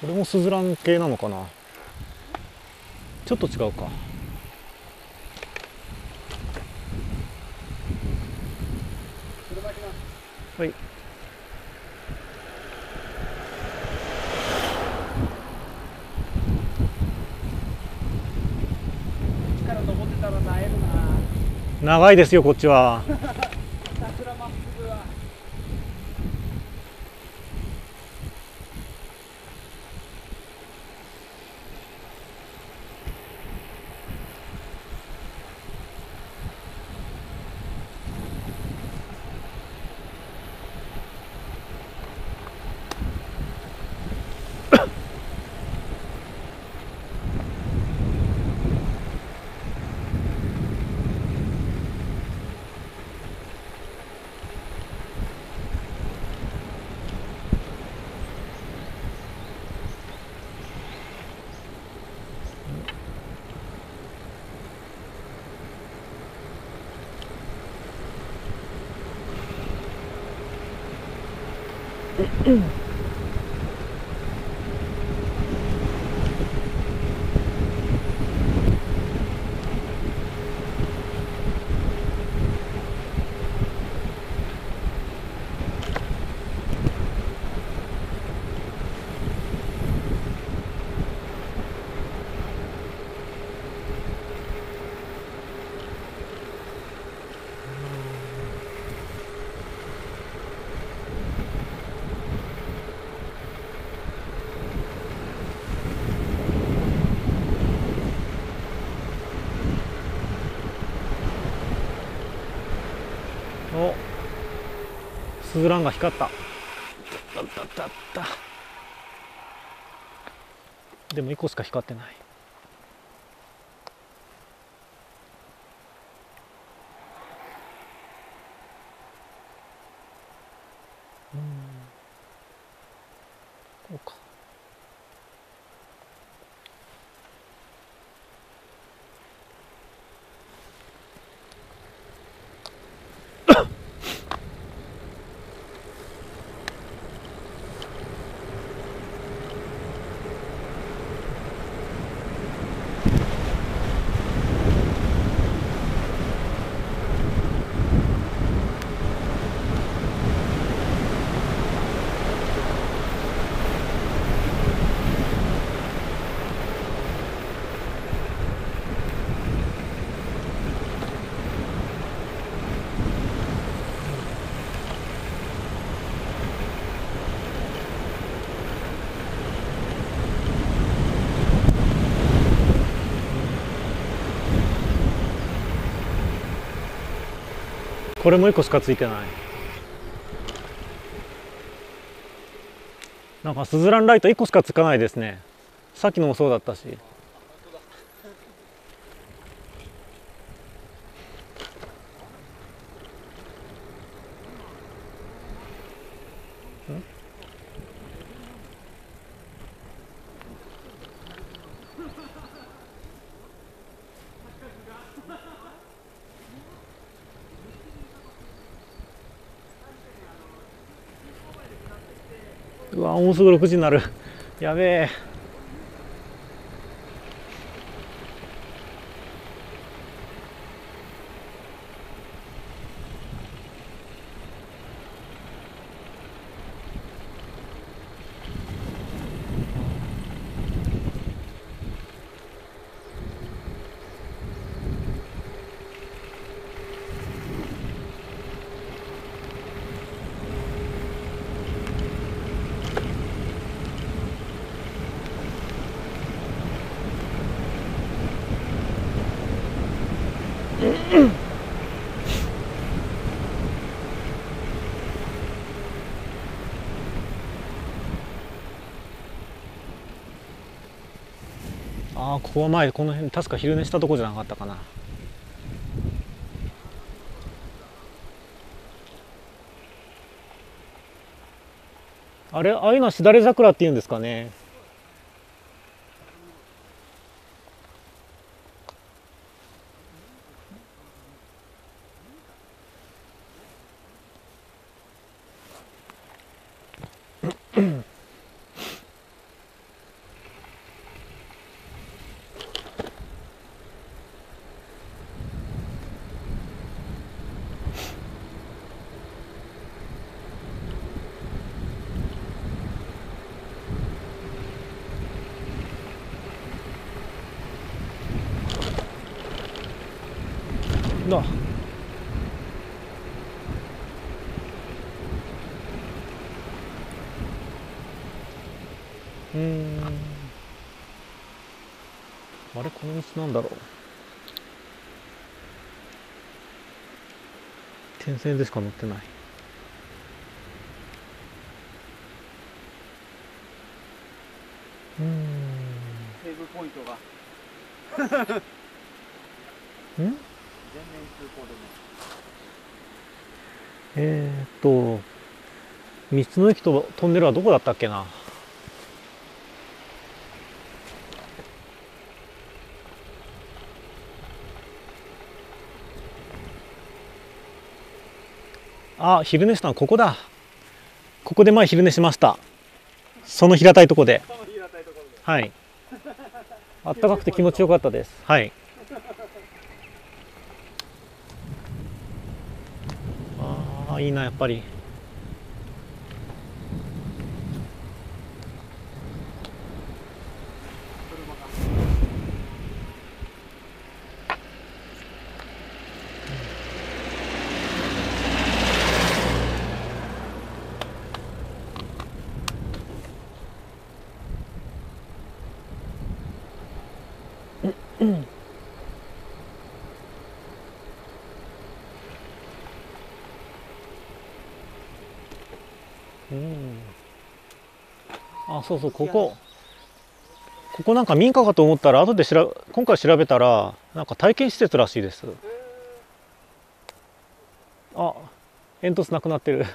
これもスズラン系なのかな、ちょっと違うか。はい、長いですよこっちはお、スズランが光った。でもいっこしか光ってない。うん、こうか。これもいっこしかついてない。なんかスズランライトいっこしかつかないですね。さっきのもそうだったし。うわ、もうすぐろくじになる。やべえ。ああ、ここは前この辺確か昼寝したとこじゃなかったかな。あれ、ああいうのはしだれ桜っていうんですかね。だうん、あれ、この道なんだろう。点線でしか乗ってない。うん、セーブポイントがうん全面通行止め。えーっと道の駅とトンネルはどこだったっけな。あ、昼寝したのここだ。ここでまあ昼寝しました。その平たいとこで、はい、あったかくて気持ちよかったです。はい、ああいいな、やっぱり。うん、うん、あ、そうそう、ここここなんか民家かと思ったら、後でしら今回調べたらなんか体験施設らしいです。あ、煙突なくなってる。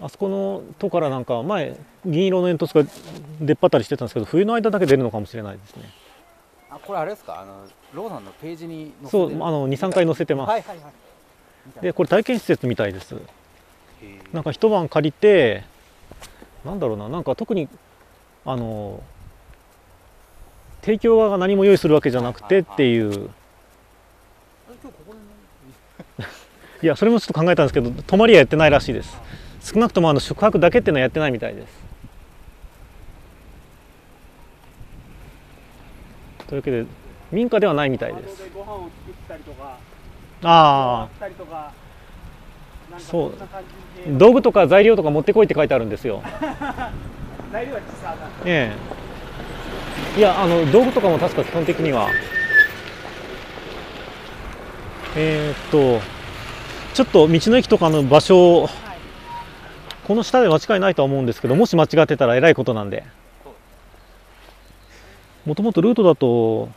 あそこの戸からなんか前銀色の煙突が出っ張ったりしてたんですけど、冬の間だけ出るのかもしれないですね。あ、これあれですか、あのローさんのページに載せてる。そう、あのにさんかい載せてます。はいはいはい。でこれ体験施設みたいです。なんか一晩借りて、なんだろうな、なんか特にあの提供側が何も用意するわけじゃなくてっていう。いや、それもちょっと考えたんですけど、泊まりはやってないらしいです。少なくともあの宿泊だけっていうのはやってないみたいです。というわけで民家ではないみたいです。ああ、そう、道具とか材料とか持ってこいって書いてあるんですよ。材料は実はなんで。ええ。いや、あの道具とかも確か基本的にはえー、っとちょっと道の駅とかの場所をこの下で間違いないとは思うんですけど、もし間違ってたらえらいことなんで。もともとルートだと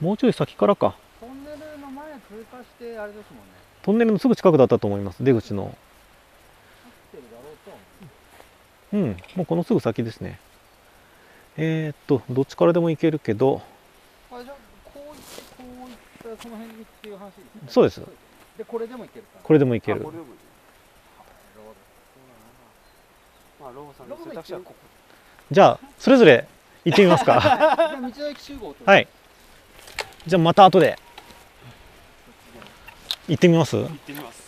もうちょい先からか、トンネルの前通過してあれですもんね、トンネルのすぐ近くだったと思います。出口の、うん、もうこのすぐ先ですね。えー、っとどっちからでも行けるけど、あ、じゃあこう行ってこう行った、その辺にっていう話ですね。そうです。でこれでも行けるか、これでも行ける。じゃあそれぞれ行ってみますか。道の駅集合と。はい。じゃあまた後で行ってみます。行ってみます。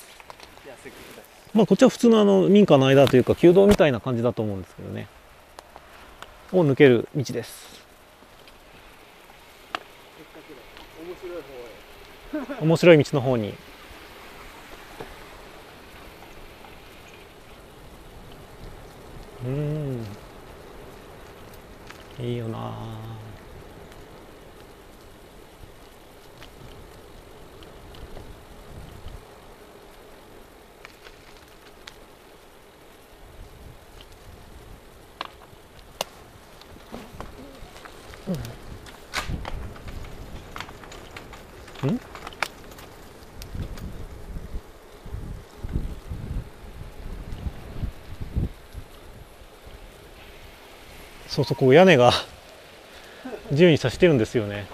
まあこっちは普通のあの民家の間というか旧道みたいな感じだと思うんですけどね。を抜ける道です。面白い道の方に。うーん。いいよな。うん。うん？そうそう、こう屋根が自由にさしてるんですよね。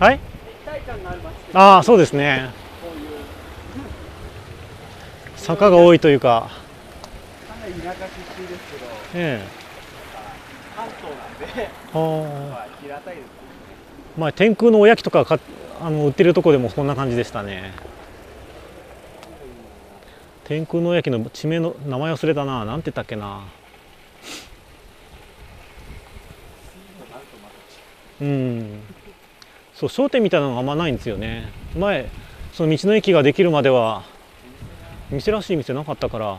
はい。ああ、そうですね。坂が多いというか。かなり田舎出身ですけど。ええ。関東なんで、ああ、平たいですね。まあ天空のおやきとか、かあの売ってるとこでもこんな感じでしたね。天空のおやきの地名の名前忘れたな、なんて言ったっけな。うん。そう、商店みたいなのがあんまないんですよね。前その道の駅ができるまでは店らしい店なかったから。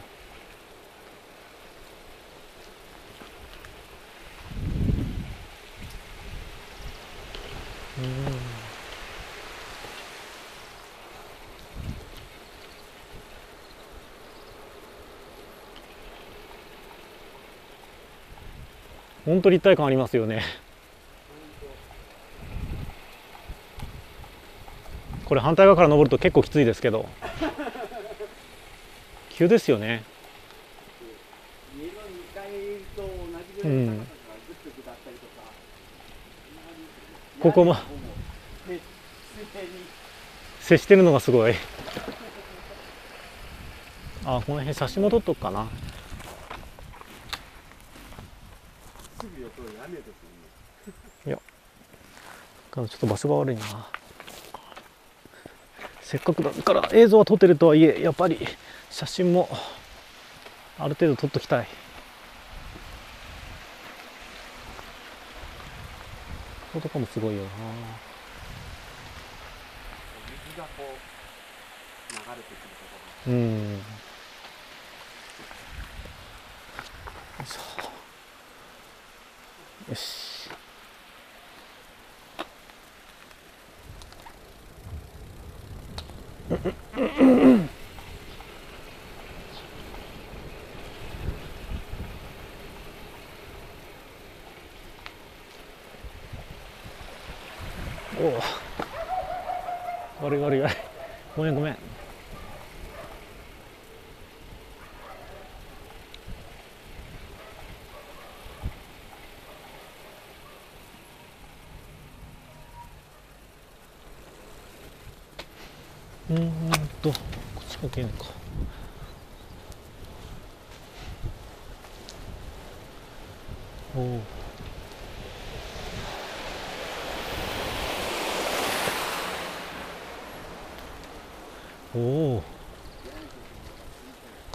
本当立体感ありますよね。これ反対側から登ると結構きついですけど。急ですよね。うん、ここも接してるのがすごい。あ、この辺差し戻っとくかな。いや、ちょっと場所が悪いな。せっかくだから映像は撮ってるとはいえ、やっぱり写真もある程度撮っときたい。こことかもすごいよな。水がこう流れてくるところ。うん。よいしょ。よし。おお、悪い悪い悪い、ごめんごめん。うんと、こっちかけんか。おお。おお。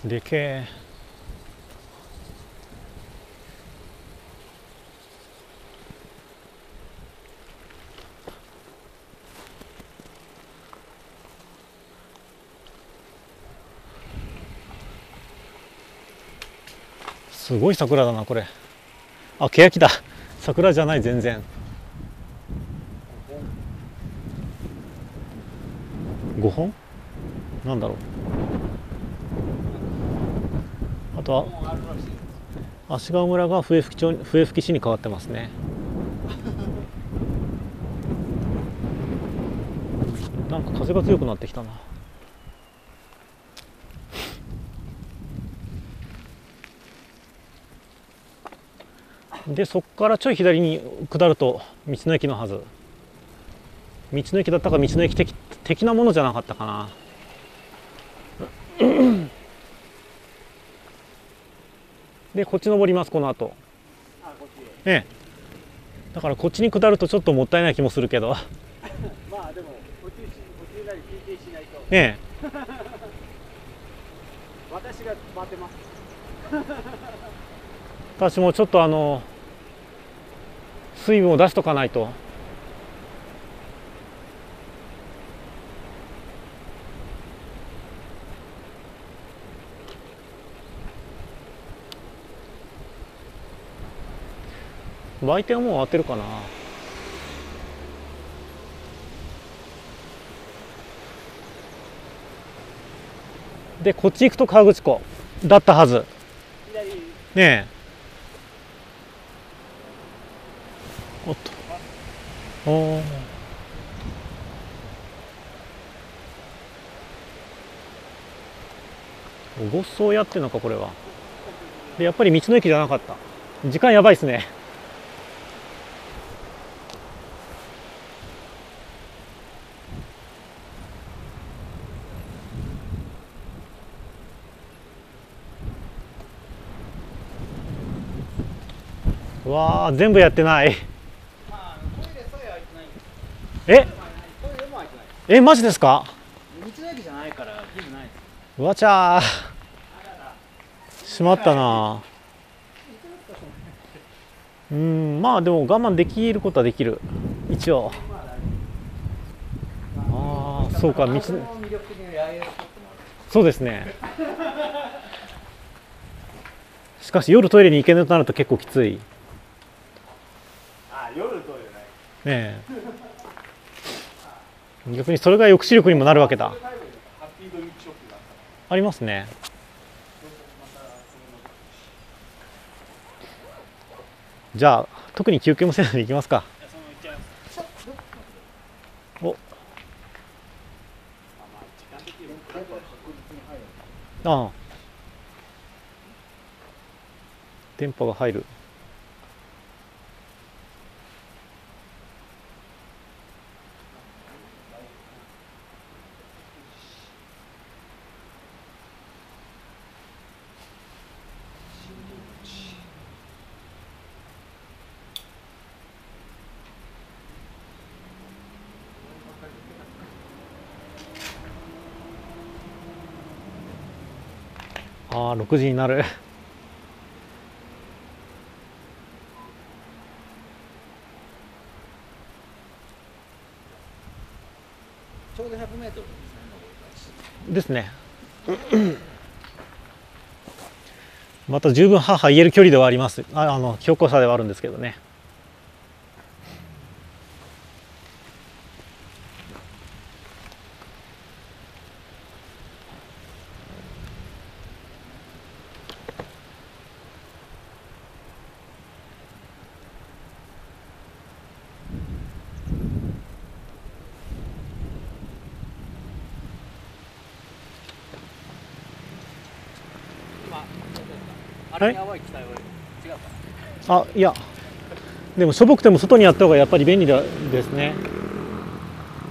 でけえ。すごい桜だな、これ。あ、ケヤキだ。桜じゃない、全然。ごほん。なんだろう。あとは足川村が笛吹町、笛吹市に変わってますね。なんか風が強くなってきたな。でそこからちょい左に下ると道の駅のはず。道の駅だったか、道の駅 的, 的なものじゃなかったかな。でこっち登ります、この後。あ、こっち。ええ、だからこっちに下るとちょっともったいない気もするけどまあでもこっちになり休憩しないと。ええ私が待ってます私もちょっとあの水分を出しとかないと。売店はもう終わってるかな。でこっち行くと河口湖だったはずね。え、おっと、おー、おごっそうやってんのかこれは。でやっぱり道の駅じゃなかった。時間やばいっすね。わあ、全部やってない。え？え、マジですか？道の駅じゃないから全部ないです。うわちゃー。しまったな。うん、まあでも我慢できることはできる。一応。ああ、そうか、道。そうですね。しかし夜トイレに行けなくなると結構きつい。ねえ逆にそれが抑止力にもなるわけだ。ありますね。じゃあ特に休憩もせずに行きますか。お、ああ。電波が入る。ああ、ろくじになる。ちょうどひゃくメートルですね。また十分はは言える距離ではあります。あ、あの標高差ではあるんですけどね。あ、いや、でもしょぼくても外にやった方がやっぱり便利ですね。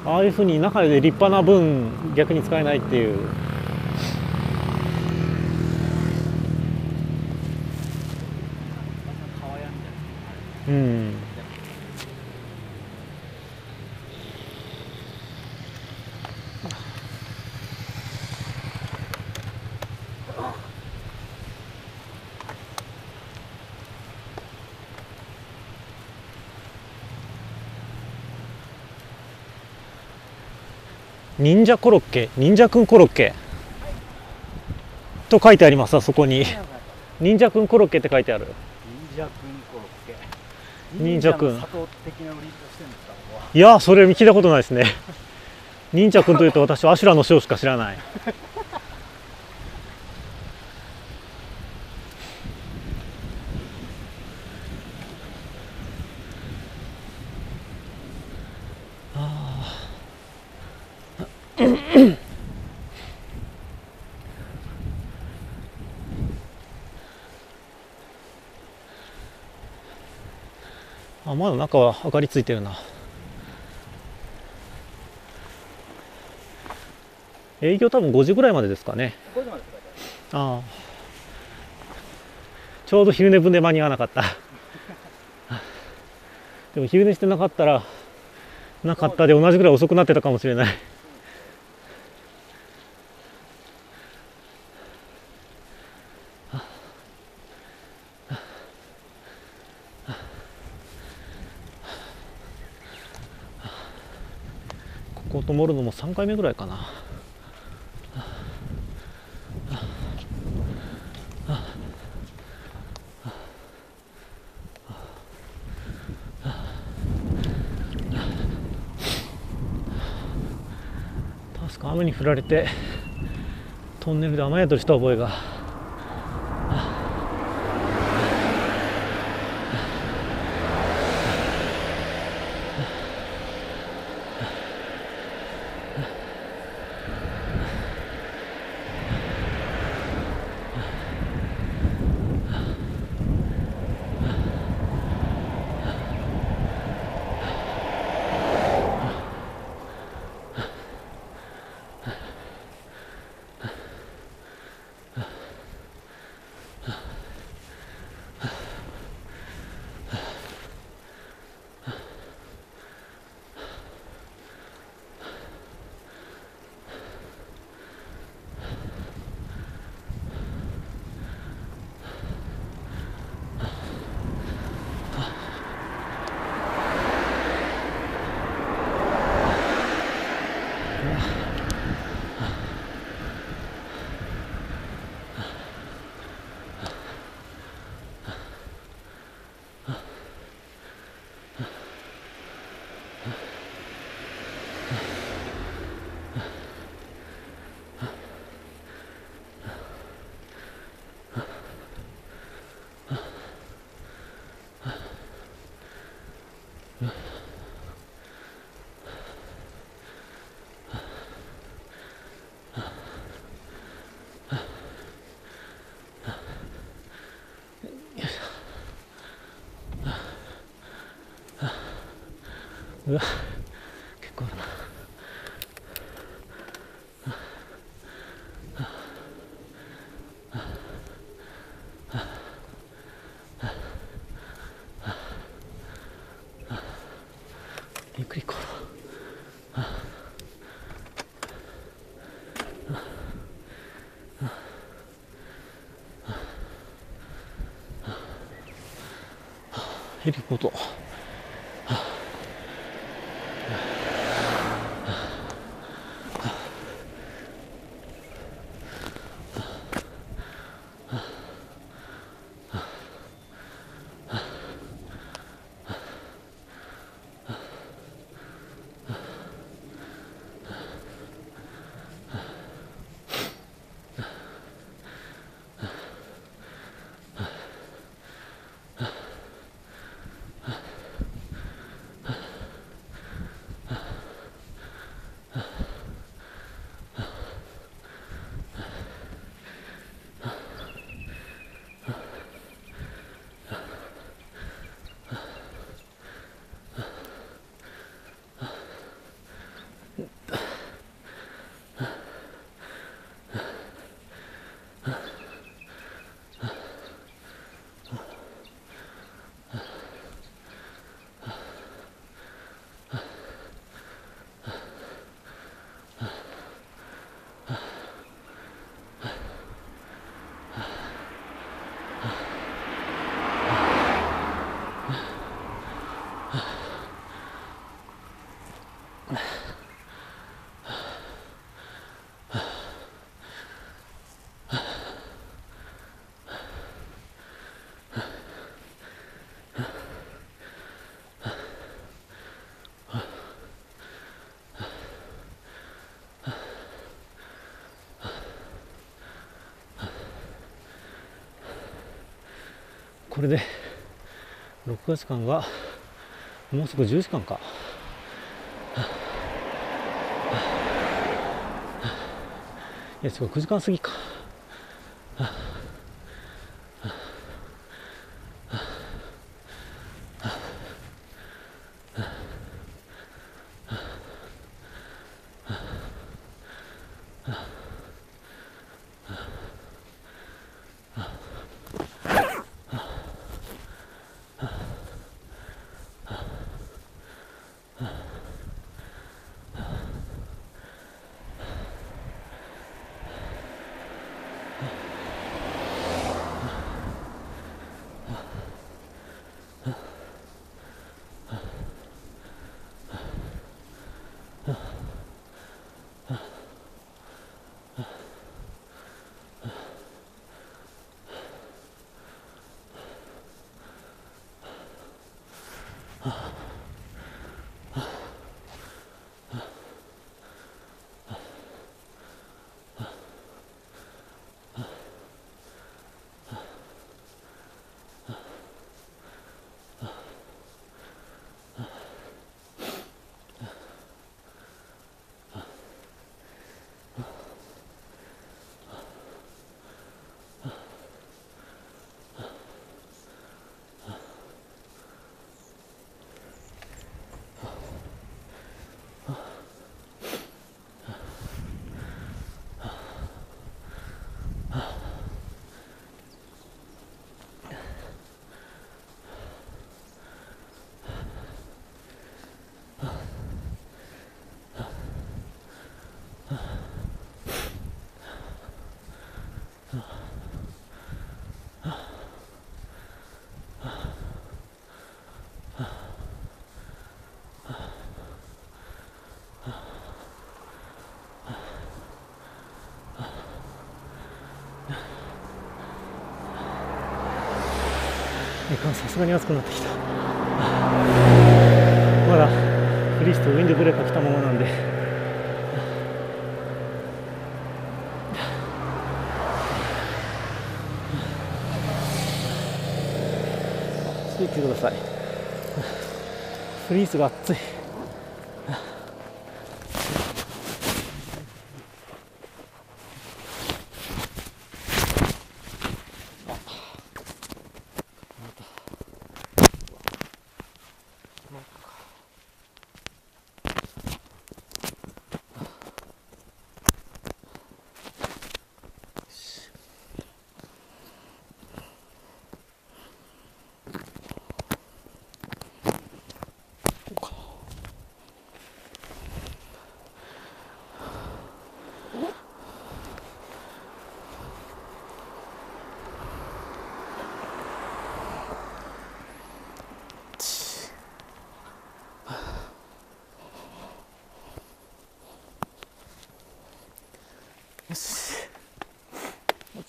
ああいうふうに中で立派な分逆に使えないっていう。うん。忍者コロッケ、忍者くんコロッケと書いてあります。あそこに忍者くんコロッケって書いてある。忍者くんコロッケ、忍者くん、いやそれ聞いたことないですね。忍者くんというと私はアシュラの章しか知らない。あ、まだ中は明かりついてるな。営業多分ごじぐらいまでですかね。ああ、ちょうど昼寝分で間に合わなかった。でも昼寝してなかったらなかったで同じぐらい遅くなってたかもしれない。ここともるのもさんかいめぐらいかな。確か雨に降られてトンネルで雨宿りした覚えが。うわ、結構だな。ゆっくり行こう。ヘリポート。これでろくがつかんはもうすぐじゅうじかんか。いや違う、くじかん過ぎか。さすがに暑くなってきた。まだフリースとウィンドブレーカー来たままなんで、ついてください。フリースが熱い。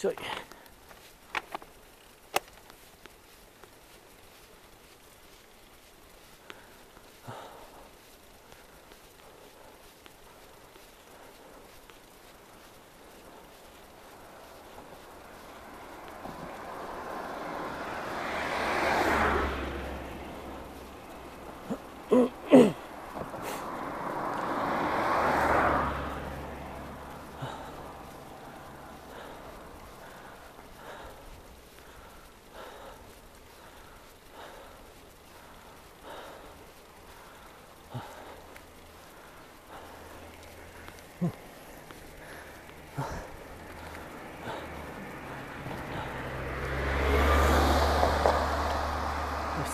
ちょい。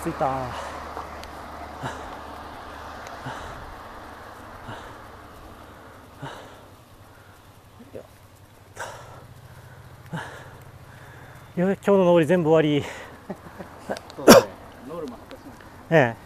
着いた。今日の登り全部終わり。そうだね、ノールも果たしない。ええ。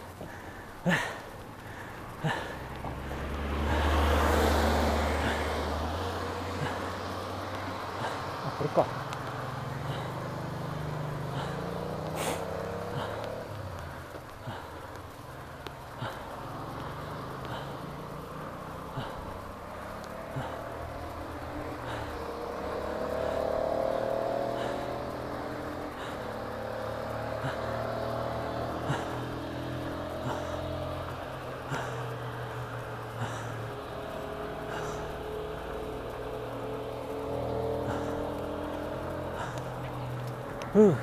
うん。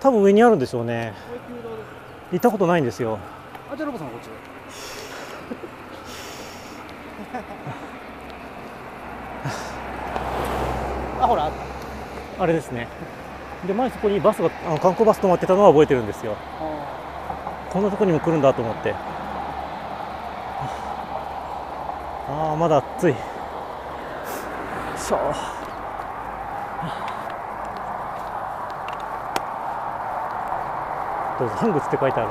多分上にあるんでしょうね。行ったことないんですよ。あ、じゃあロボさんこっち。あ、ほら。あれですね。で、前そこにバスが、あの観光バス止まってたのは覚えてるんですよ。こんなとこにも来るんだと思って。ああ、まだ暑い。そう。登山靴って書いてある。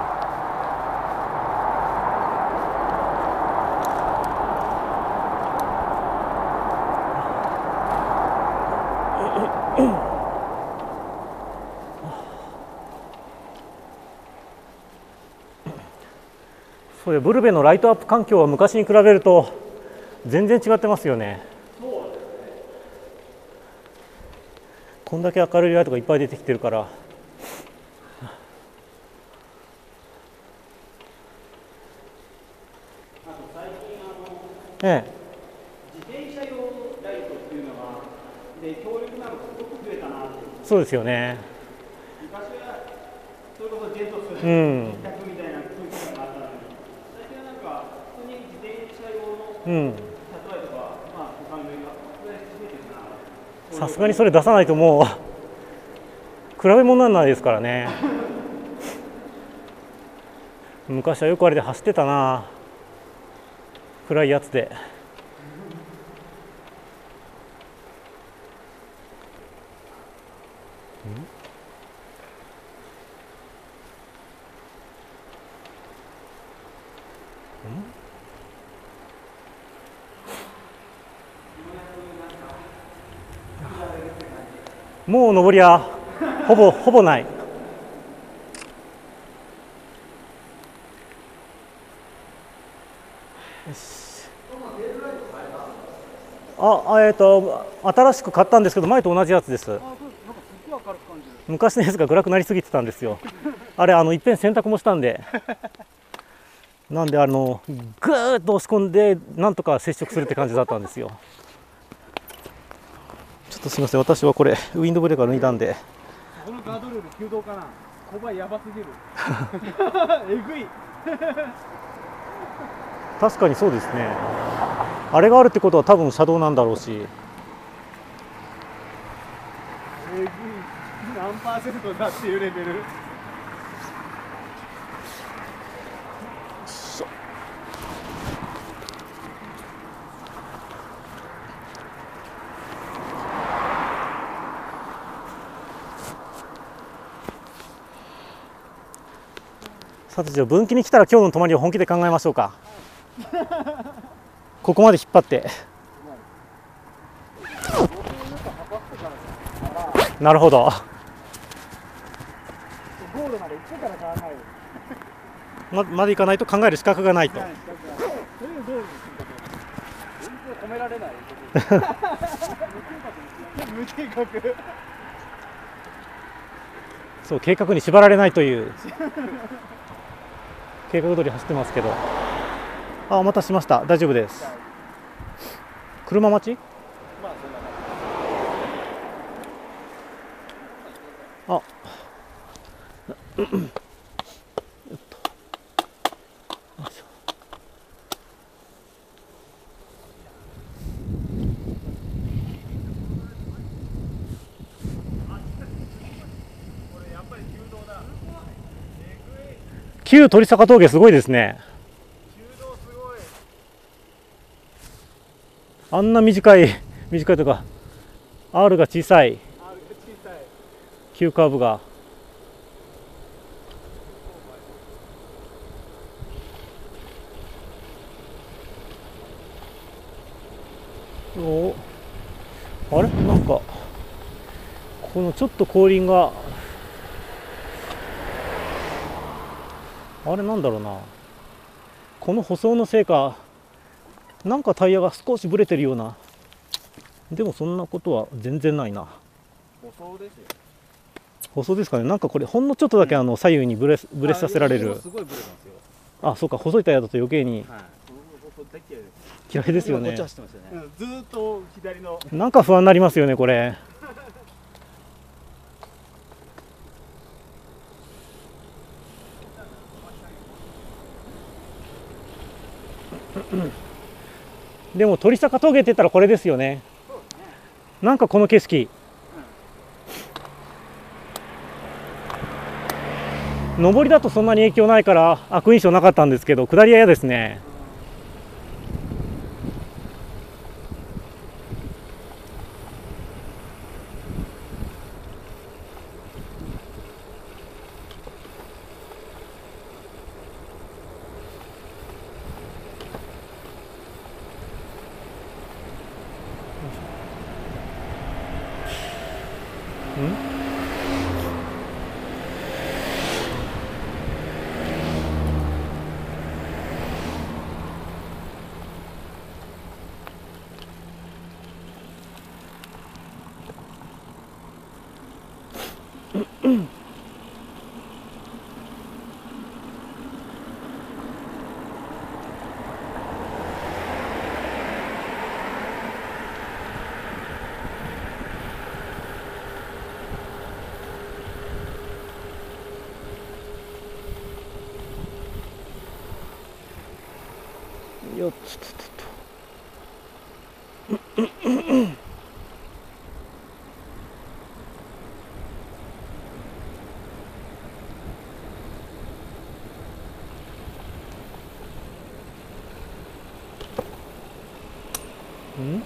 そういうブルベのライトアップ環境は昔に比べると。全然違ってますよね。そうですね。こんだけ明るいライトがいっぱい出てきてるから。ええ。自転車用ライトっていうのは、で、強力なのがすごく増えたなって。そうですよね。昔はそれこそジェットス、うん。客みたいな空気感があったのに、最近はなんか普通に自転車用の、うん。さすがにそれ出さないともう比べ物にならないですからね。昔はよくあれで走ってたな、暗いやつで。もう上りはほぼほぼない。あ、えっと新しく買ったんですけど、前と同じやつです。昔のやつが暗くなりすぎてたんですよ。あれ、あのいっぺん洗濯もしたんで。なんであのぐーっと押し込んでなんとか接触するって感じだったんですよ。すみません、私はこれウィンドブレーカー抜いたんで。このガードレール急動かな。小林やばすぎる。えぐい。確かにそうですね。あれがあるってことは多分車道なんだろうし。えぐい。何パーセントだっていうレベル。さて、じゃあ分岐に来たら今日の泊まりを本気で考えましょうか。ここまで引っ張ってなるほど、ゴールまで行ってから考えるま、まで行かないと考える資格がないと。褒められない無計画そう、計画に縛られないという計画通り走ってますけど。あ、お待たせしました。大丈夫です。車待ち。あ旧鳥坂峠すごいですね。あんな短い短いとか R が小さい急カーブが。お、あれなんかこのちょっと後輪があれなんだろうな、この舗装のせいかなんかタイヤが少しぶれてるような。でもそんなことは全然ないな。舗装ですよ。舗装ですかね。なんかこれほんのちょっとだけあの左右にぶれぶれさせられる。あ、そうか、細いタイヤだと余計に嫌いですよね。ずっと左のなんか不安になりますよねこれ。でも鳥坂峠って言ったらこれですよね。なんかこの景色、うん、上りだとそんなに影響ないから悪印象なかったんですけど、下りは嫌ですね。よっつつつとうん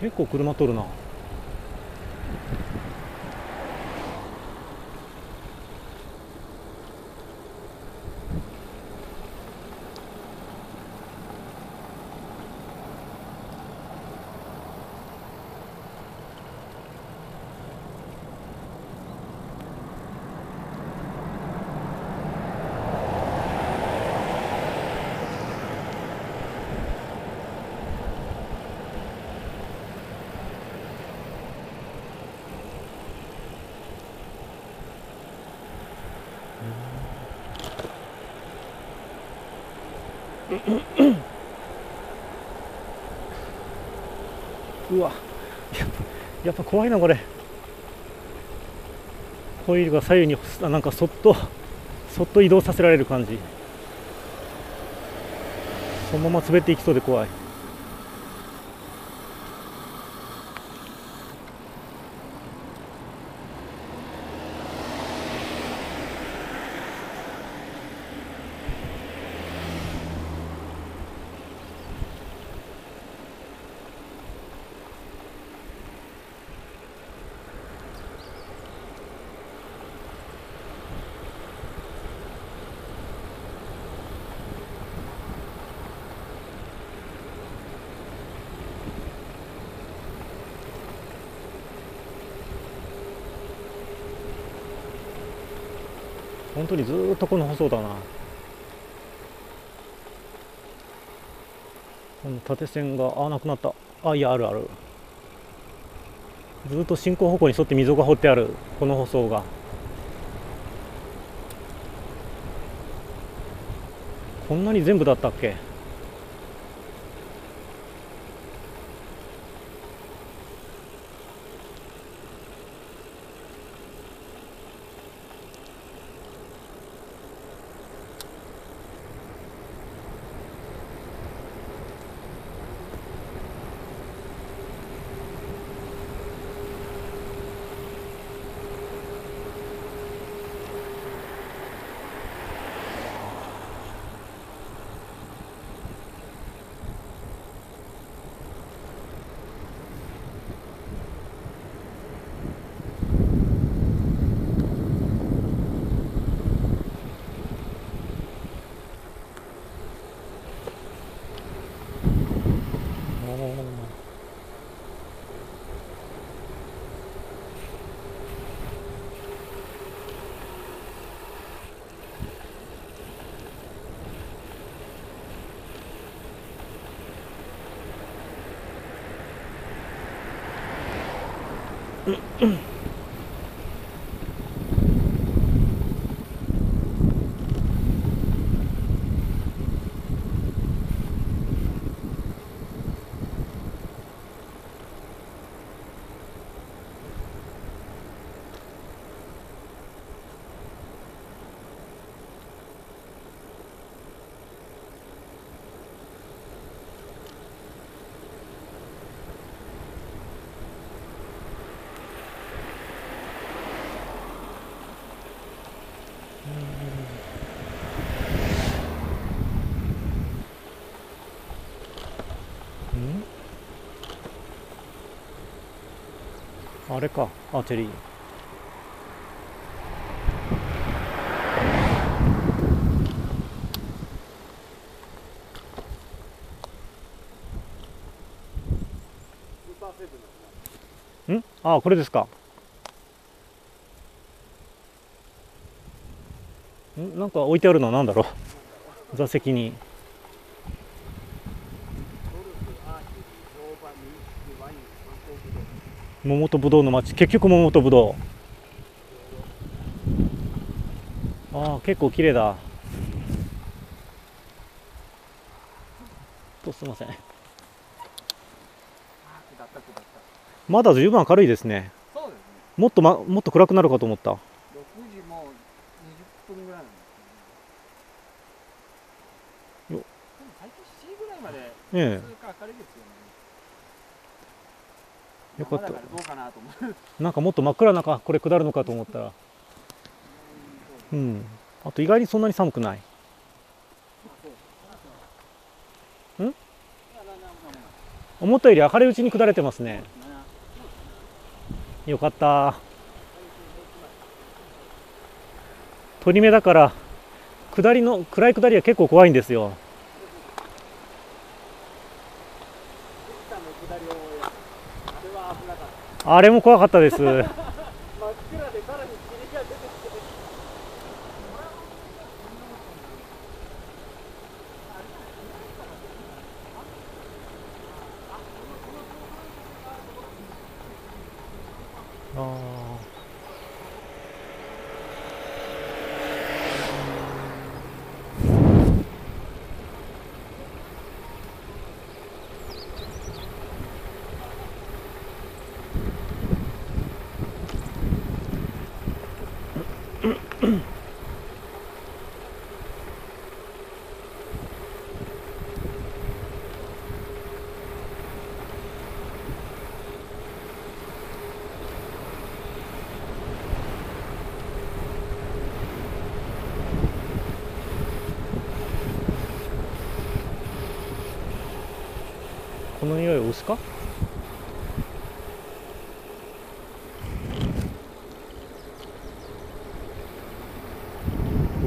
結構車通るな。うわ、やっぱ、やっぱ怖いなこれ。ホイールが左右になんかそっとそっと移動させられる感じ。そのまま滑っていきそうで怖い。本当にずーっとこの舗装だな。この縦線があなくなった。あ、いや、あるある。ずっと進行方向に沿って溝が掘ってある、この舗装が。こんなに全部だったっけ。あれか、アーチェリー。ん？ああ、これですか。ん？なんか置いてあるのは何だろう。座席に。桃とぶどうの町、結局桃とぶどう。ああ、結構綺麗だ。と、すみません。まだ十分明るいですね。そうですね。もっと、ま、もっと暗くなるかと思った。ろくじもうにじゅっぷんぐらいなんですよね。よ。でも最近しちじぐらいまで。ええ。明るいですよね。よかった。なんかもっと真っ暗なか、これ下るのかと思ったら。うん。あと意外にそんなに寒くない。うん？思ったより明るいうちに下れてますね。よかった。鳥目だから下りの暗い下りは結構怖いんですよ。あれも怖かったです。真っ暗でさらに霧が出てきて。ああ。この匂い押すか？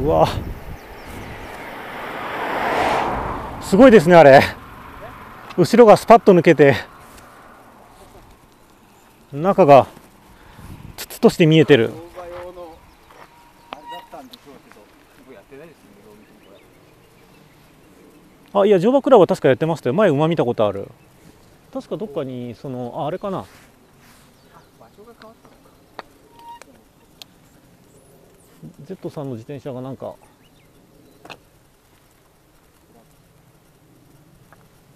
うわ、すごいですね。あれ後ろがスパッと抜けて中が筒として見えてる。あ、いや、乗馬クラブは確かやってましたよ。前馬見たことある。確かどっかにその あ, あれかな。Z さんの自転車がなんか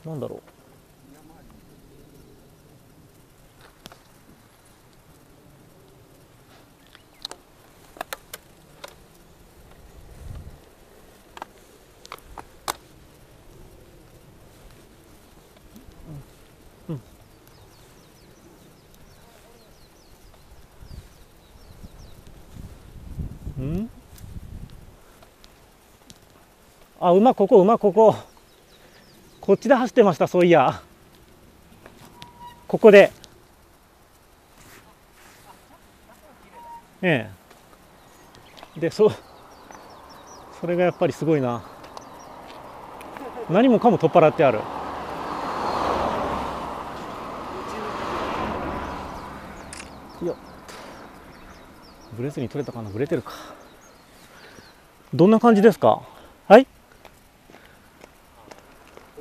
なんだろう。うん、あ、馬ここ、馬ここ、こっちで走ってました。そういや、ここで、ええ、で、そそれがやっぱりすごいな。何もかも取っ払ってある。よっ、ブレずに取れたかな。ブレてるか。どんな感じですか。はい、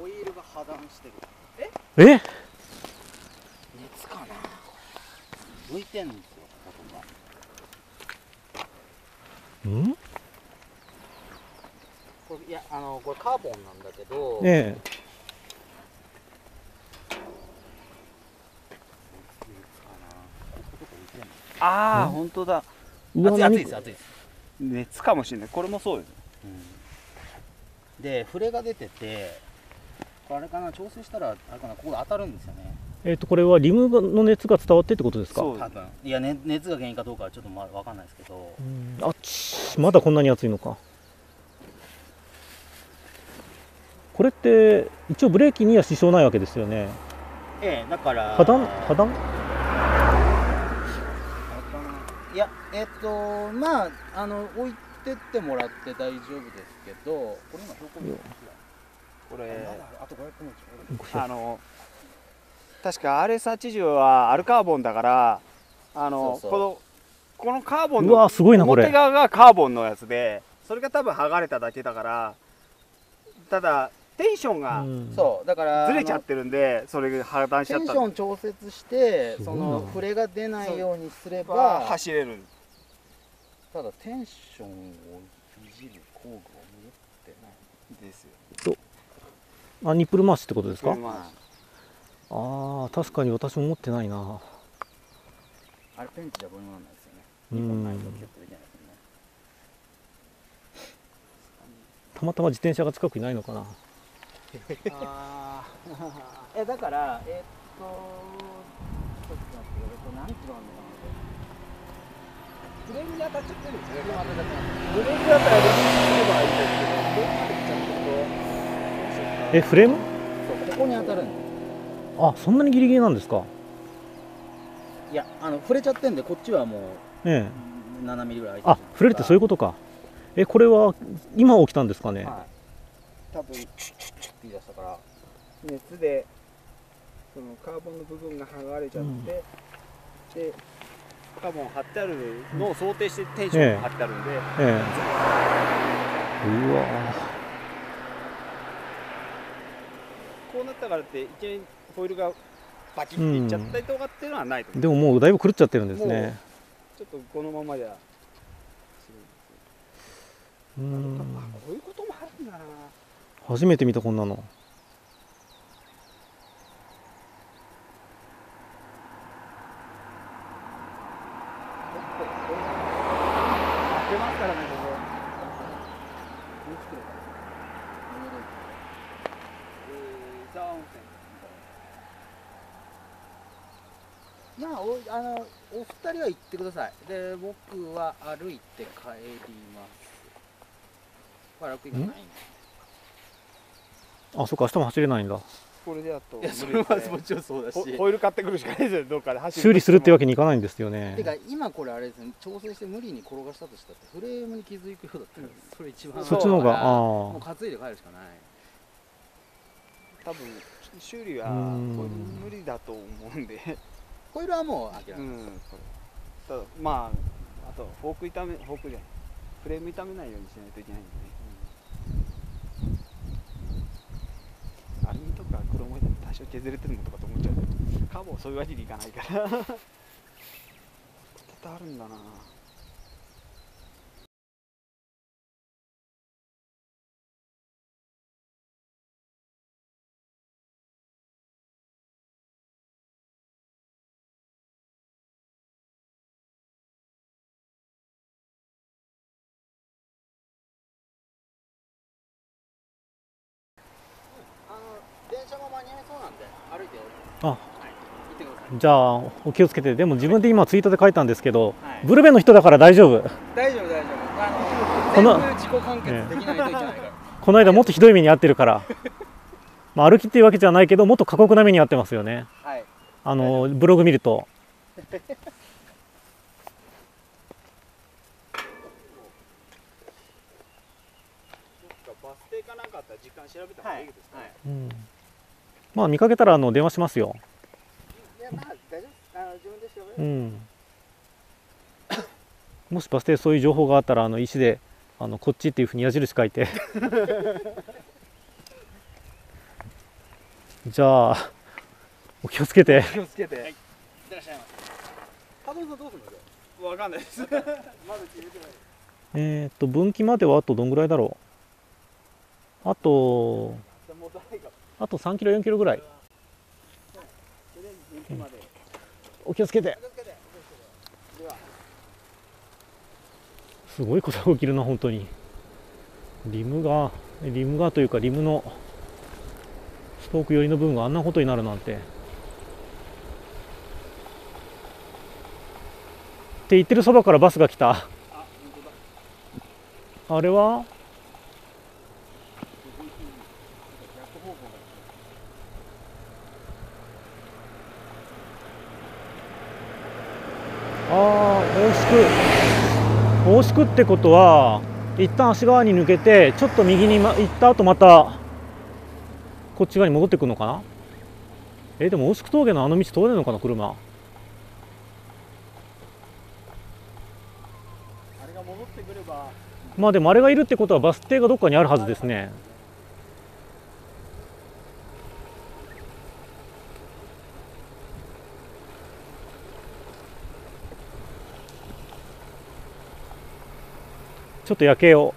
オイルが破断してる。ええ、熱かな、浮いてんですよ、ここが。んこれ、いや、あのこれカーボンなんだけど、ええ、ああ、本当だ。熱い、熱いです、熱いです。熱かもしれない。これもそうよ、ね、うん、で、フレが出てて、これあれかな、調整したらあれかな、ここで当たるんですよね。えっとこれはリムの熱が伝わってってことですか。そう、多分。いや、ね、熱が原因かどうかはちょっとまわかんないですけど。あっち、まだこんなに熱いのか。これって一応ブレーキには支障ないわけですよね。ええ、だから破断、破断。いや、えっと、まあ、あの、置いてってもらって大丈夫ですけど、これ今標高いくつだ。これ、あとごひゃくメートル。あの、確か アールエスはちじゅう はアルカーボンだから、あの、そうそう、この、このカーボンの、うわ、すごいな、これ。表側がカーボンのやつで、それが多分剥がれただけだから、ただ、テンションがそうだからずれちゃってるんで、それで破断しちゃった。テンション調節してそのフレが出ないようにすれば走れる。ただテンションをいじる工具を持ってないですよ。あ、ニップル回しってことですか。ああ、確かに私も持ってないな。あれペンチじゃボリュームなんないですよね。にほんないとキュッとできないですよね。たまたま自転車が近くにないのかな。あえ、だから、えっと、ちょっと待って、これ何キロあるのかな。フレームに当たっちゃってるんですよね。フレームだったらどうすればいいんですけど、え、フレーム？そう、ここに当たるんです。あ、そんなにギリギリなんですか。いや、あの触れちゃってんで、こっちはもう、ね、ななミリぐらい空いてる。あ、触れるってそういうことか。え、これは今起きたんですかね。はい、多分言い出したから熱でそのカーボンの部分が剥がれちゃって、うん、でカーボン貼ってあるのを想定してテンションが貼ってあるんで、ええええ、うわ、こうなったからっていきなりホイールがバキッていっちゃったりとかっていうのはないと思う、うん、でももうだいぶ狂っちゃってるんですね。ちょっとこのままじゃ、うん、こういうこともあるんだな。初めて見たこんなの。まあ、お、あの、お二人は行ってください。で、僕は歩いて帰ります。悪く行かないんで。あ、そっか、明日も走れないんだ。これであと、いや、それはもちろんそうだし、ホイール買ってくるしかないですよ。どっかで走る、修理するってわけにいかないんですよね。てか今これあれですね、調整して無理に転がしたとしたってフレームに気づくようだったら、それ一番そっちの方が、ああ、もう担いで帰るしかない。多分修理はこれ無理だと思うんで、ホイールはもう諦めます。ただまあ、あとフォーク痛め、フォークじゃない、フレーム痛めないようにしないといけないんでね。削れてるのとかと思っちゃうけど、カーボンそういうわけにいかないから多々あるんだな。じゃあお気をつけて。でも自分で今ツイートで書いたんですけど、はい、ブルベの人だから大丈夫大丈夫大丈夫、あの全部自己完結できないといけないから。この間もっとひどい目に遭ってるからまあ歩きっていうわけじゃないけど、もっと過酷な目に遭ってますよね、はい、あのブログ見るとバス停かなんかあったら時間調べた方がいいですかね。はい、うん、まあ見かけたらあの電話しますよ。いや、まあ大丈夫、あの自分で調べる。うん。もしバス停そういう情報があったら、あの石であのこっちっていうふうに矢印書いてじゃあお気をつけて。お気をつけて。はい。いってらっしゃいませ。加藤さんどうするんですか。わかんないです。まだ決めてない。えっと分岐まではあとどんぐらいだろう。あとあとさんキロよんキロぐらい。うん、お気をつけて。すごいことが起きるな本当に。リムがリムがというかリムのスポーク寄りの部分があんなことになるなんて。って言ってるそばからバスが来た。あれは？ああ、大しくってことは一旦足側に抜けてちょっと右に行った後またこっち側に戻ってくるのかな。えー、でも大しく峠のあの道通れるのかな車。あれが戻ってくれば、まあでもあれがいるってことはバス停がどっかにあるはずですね。ちょっと夜景を。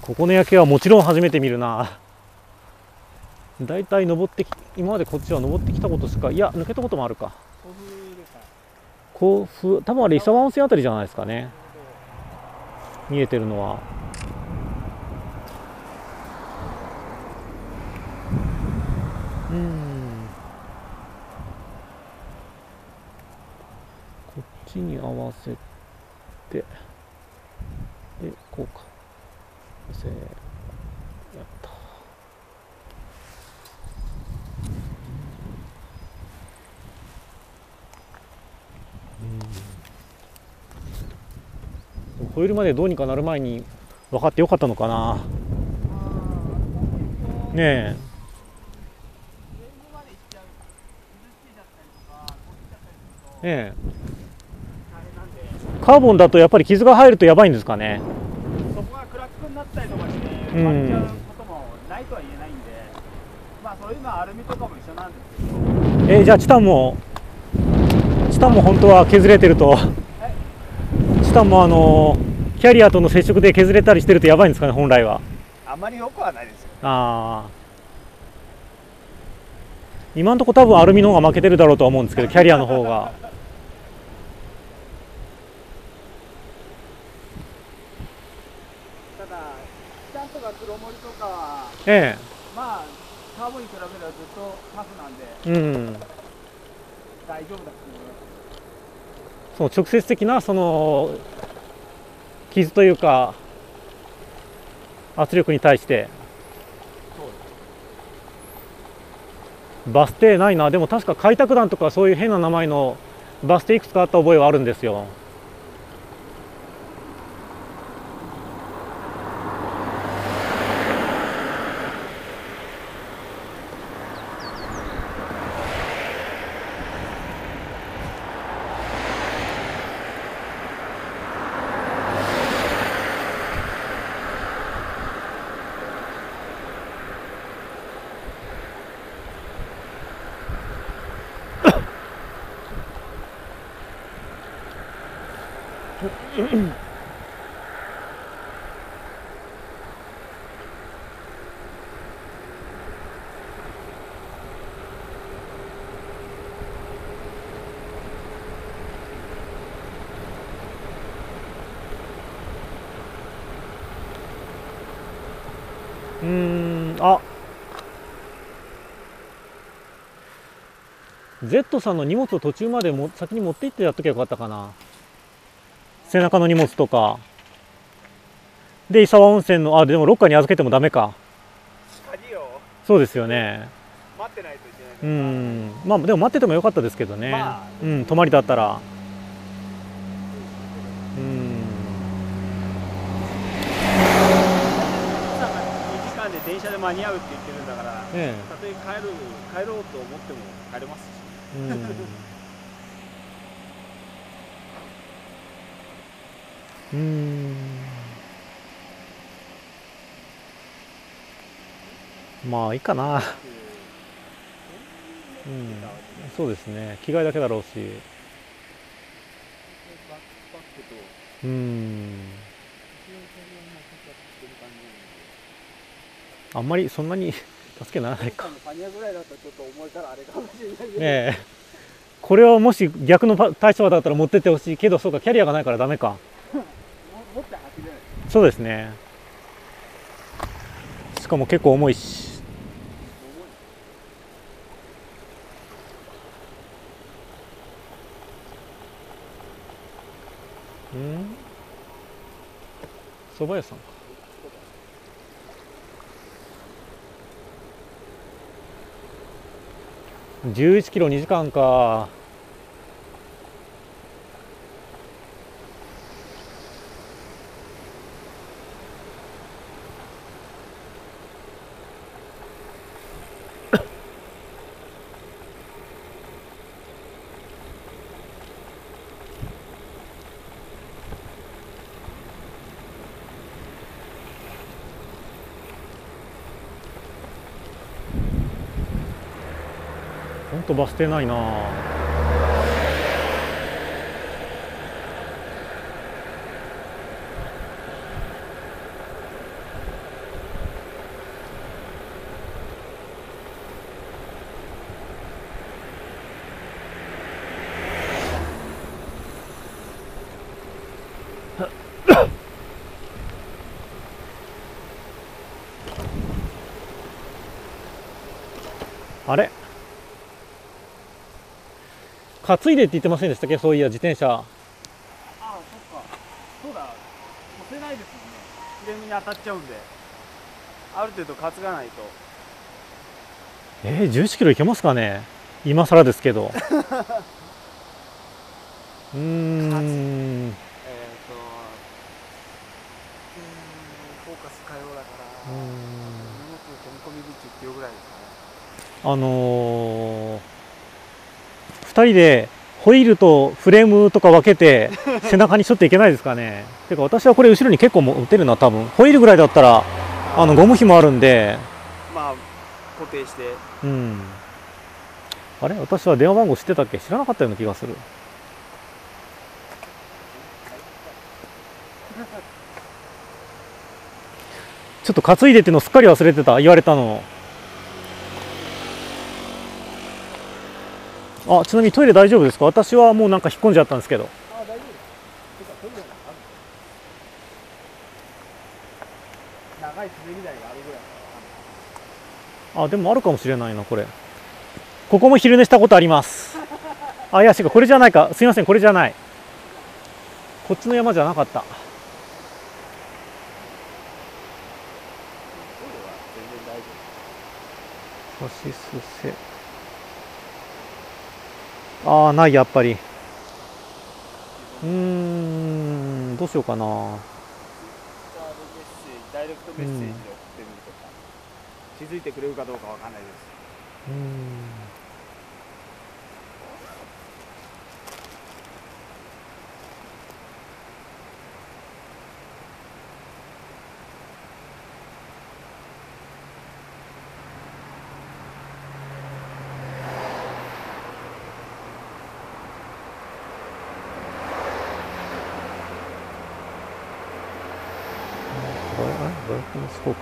ここの夜景はもちろん初めて見るな。だいたい登ってき、今までこっちは登ってきたことしか、いや抜けたこともあるか。多分あれ伊沢温泉あたりじゃないですかね、見えてるのは。うん、こっちに合わせてでこうか、せーやった。ホイールまでどうにかなる前に分かってよかったのかな。ねえ、ええ、カーボンだとやっぱり傷が入るとやばいんですかね。そこがクラックになったりとかして割っちゃうこともないとは言えないんで、まあそういうのはアルミとかも一緒なんですけど。えー、じゃあチタンもチタンも本当は削れてると。しかもあのキャリアとの接触で削れたりしてるとやばいんですかね本来は。あまりよくはないですよ、ね。ああ。今のところ多分アルミの方が負けてるだろうとは思うんですけど、キャリアの方が。ただチタンとか黒森とかは、ええ、まあカーボンに比べればずっとタフなんで、うん、大丈夫だと思います。その直接的なその傷というか圧力に対して。バス停ないな。でも確か開拓団とかそういう変な名前のバス停いくつかあった覚えはあるんですよ。うんあ Z さんの荷物を途中までも先に持って行ってやっときゃよかったかな。背中の荷物とかで、伊沢温泉のあでもロッカーに預けてもダメか。鍵をそうですよね、待ってないといけない。うんまあでも待っててもよかったですけどね、まあ、うん泊まりだったらうん。にじかんで電車で間に合うって言ってるんだから、たとえ帰る帰ろうと思っても帰れますし、うんうーんまあいいかなうんそうですね、着替えだけだろうし、うんあんまりそんなに助けにならないか。ええこれはもし逆の対象だったら持ってってほしいけど、そうかキャリアがないからダメか。そうですね、しかも結構重いし、うん蕎麦屋さんか。じゅういちキロにじかんか。ほんとバス停ないなあ。あれ担いでって言ってませんでしたっけ、そういや自転車。ああそっか、そうだ、乗せないですもんね、フレームに当たっちゃうんで、ある程度担がないと。えー、じゅういちキロいけますかね、今更ですけどうーんえっとフォーカス火曜だから、うん荷物の込み込みじゅっキロぐらいですかね。あのーふたりでホイールとフレームとか分けて背中にしょっていけないですかねてか私はこれ後ろに結構持てるな、多分ホイールぐらいだったらあのゴムひもあるんで、まあ固定して、うんあれ私は電話番号知ってたっけ、知らなかったような気がするちょっと担いでっていうのすっかり忘れてた、言われたの。あ、ちなみにトイレ大丈夫ですか？私はもうなんか引っ込んじゃったんですけど。あ、大丈夫です。長い滑り台があるぐらいかな。あ、でもあるかもしれないな、これ。ここも昼寝したことあります。あ、いや、しかこれじゃないか。すいません、これじゃない。こっちの山じゃなかった。さしすせ。ああない、やっぱりうーんどうしようかな。ダイレクトメッセージで送ってみるとか、気づいてくれるかどうかわかんないです。うーん eye, working this hook.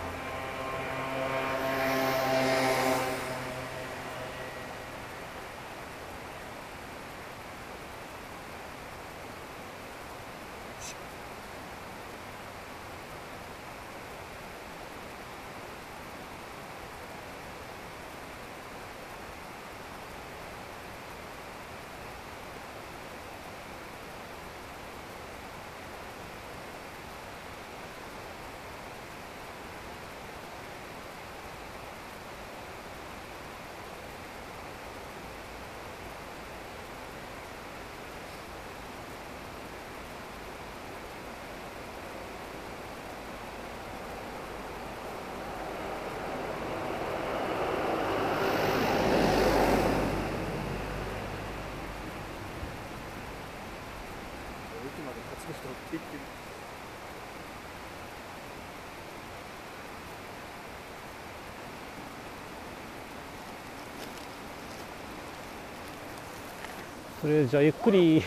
それじゃあゆっくり、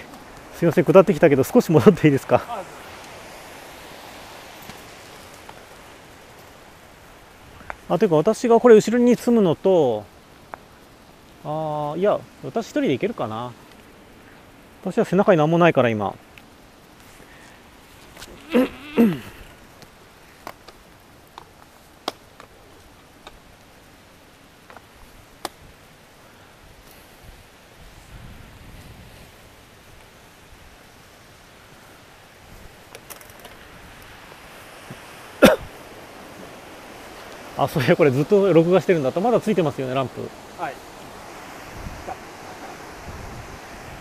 すいません、下ってきたけど少し戻っていいですか。あというか、私がこれ後ろに積むのと、ああ、いや私一人でいけるかな。私は背中に何もないから今。あ、そういやこれずっと録画してるんだった。まだついてますよね、ランプ。はい、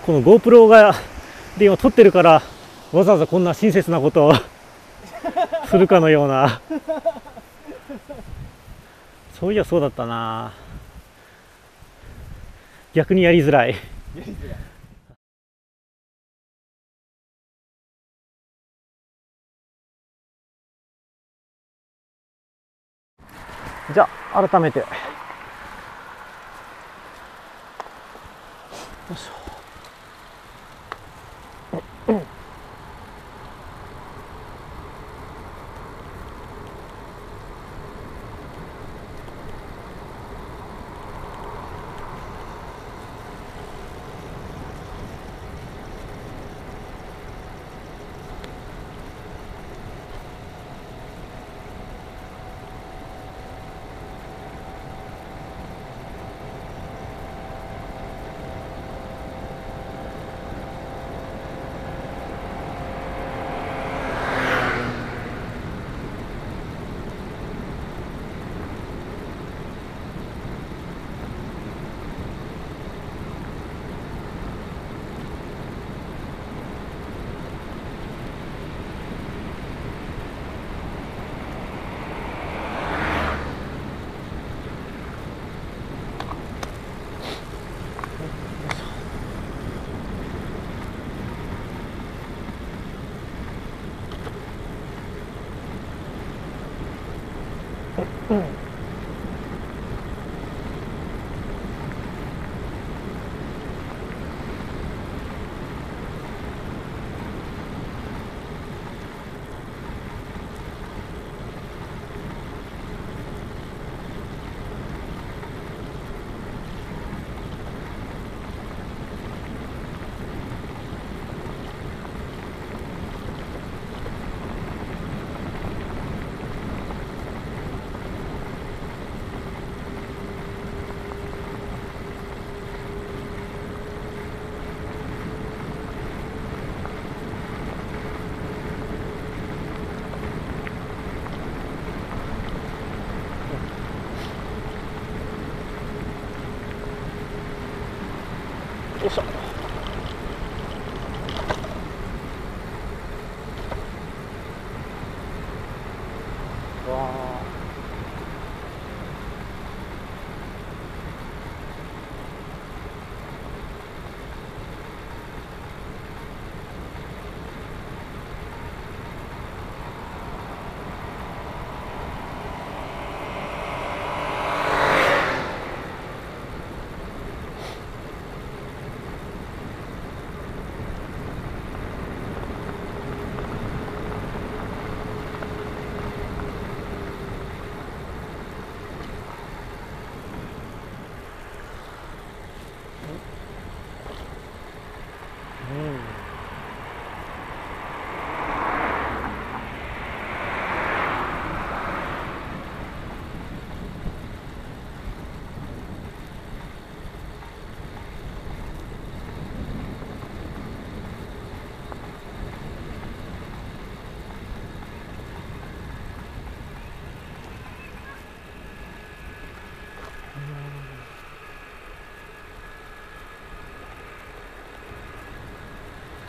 この GoPro がで今撮ってるから、わざわざこんな親切なことをするかのようなそういやそうだったな。逆にやりづらい。やりづらい。じゃあ改めて、よいしょ、うん、うん。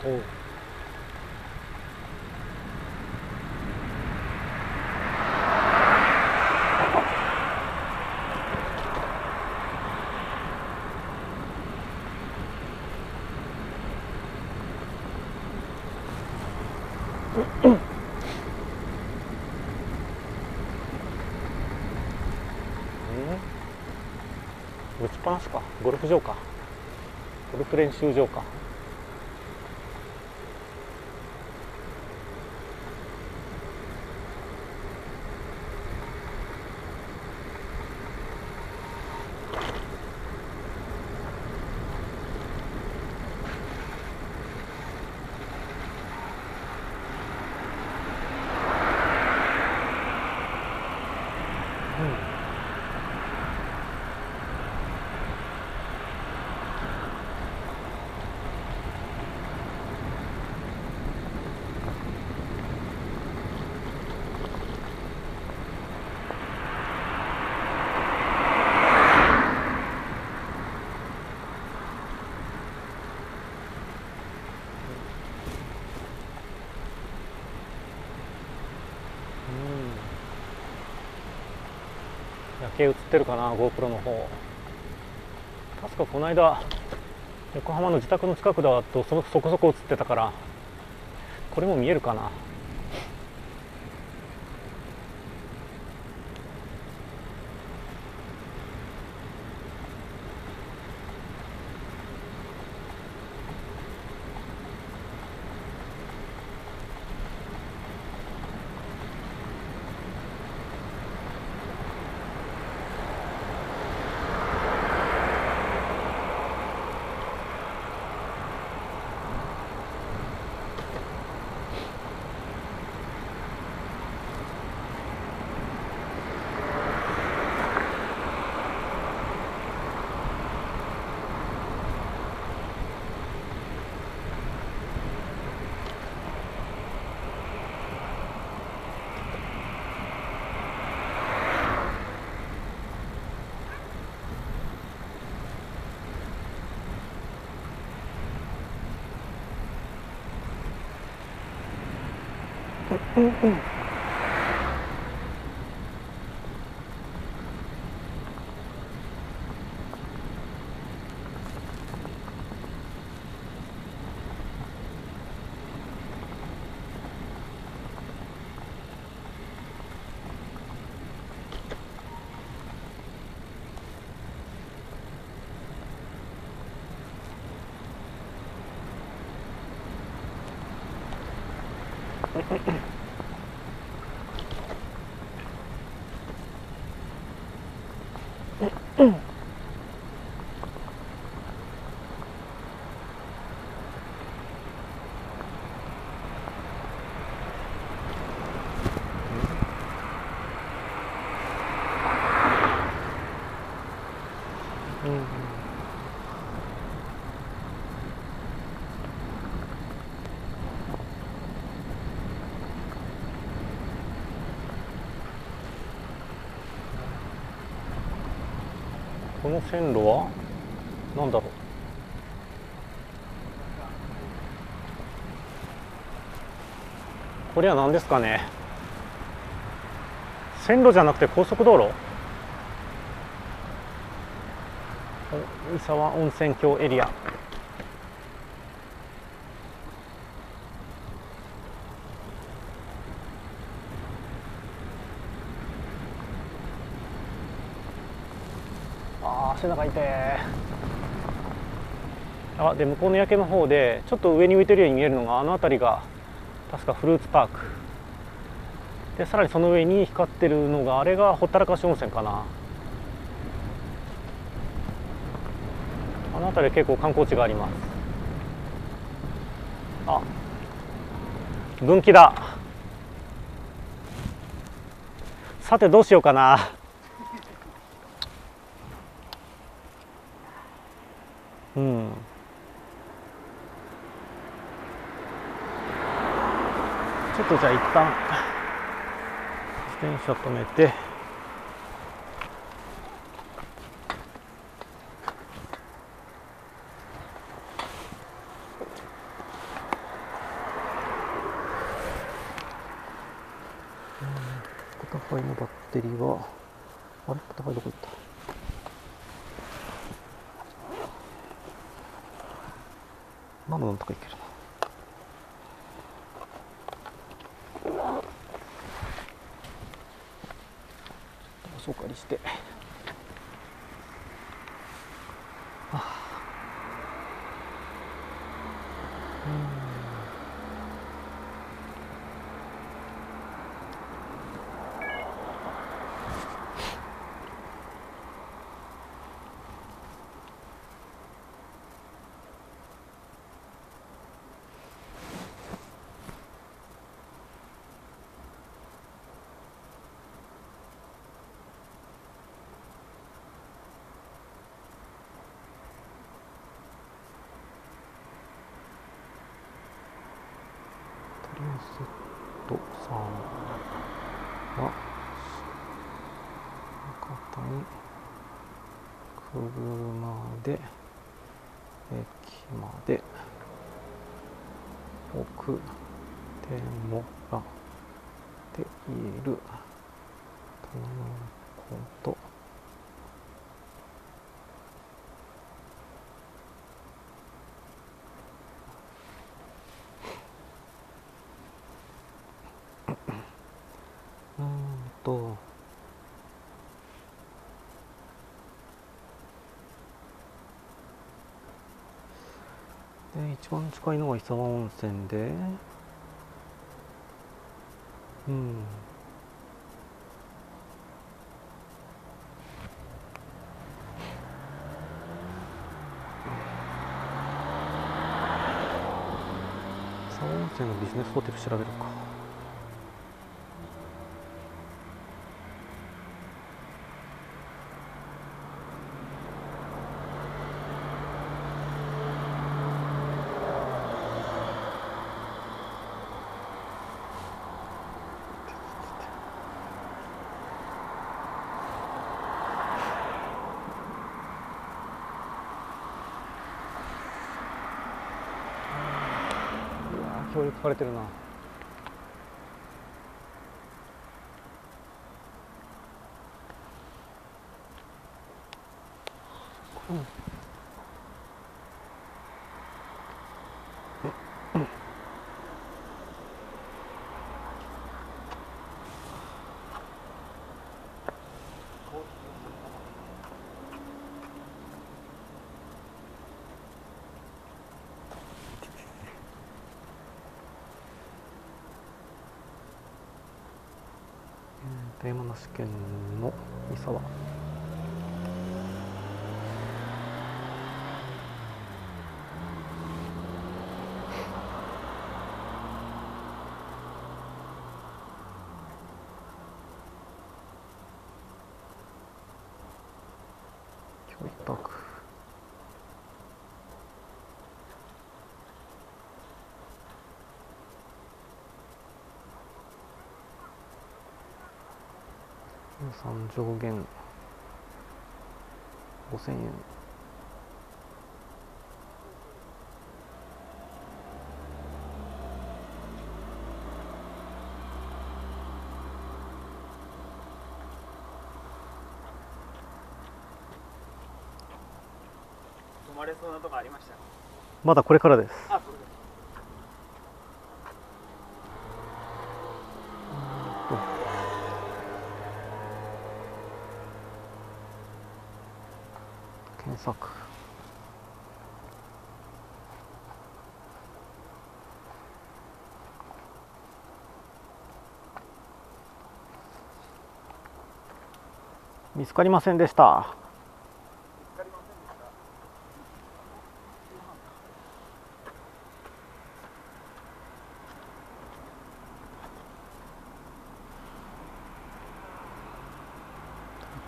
Oh.打ちっぱなしか、ゴルフ場か、ゴルフ練習場か。夜景映ってるかな、 GoPro の方。確かこの間横浜の自宅の近くだと そ, そこそこ映ってたから、これも見えるかな。うんうん、うんうん。うん。うん。この線路は何だろう。これは何ですかね。線路じゃなくて高速道路。伊沢温泉郷エリア。背中痛い。あ、で向こうの夜景の方でちょっと上に浮いてるように見えるのが、あの辺りが確かフルーツパークで、さらにその上に光ってるのが、あれがほったらかし温泉かな。あの辺り結構観光地があります。あ、分岐だ。さてどうしようかな。うん、ちょっとじゃあ一旦自転車止めて、片方のバッテリーはあれ片方どこ行った。まだなんとかいけるな。お借りして、はあ、セットさんは肩に車で駅まで送ってもらっているとのこと。で一番近いのが石和温泉で、うん、石和温泉のビジネスホテル調べるか。表に書かれてるな。山梨県の石和。今日一泊。予算上限ごせんえん。泊まれそうなとこありました？まだこれからです。あ、そうです。検索。見つかりませんでした。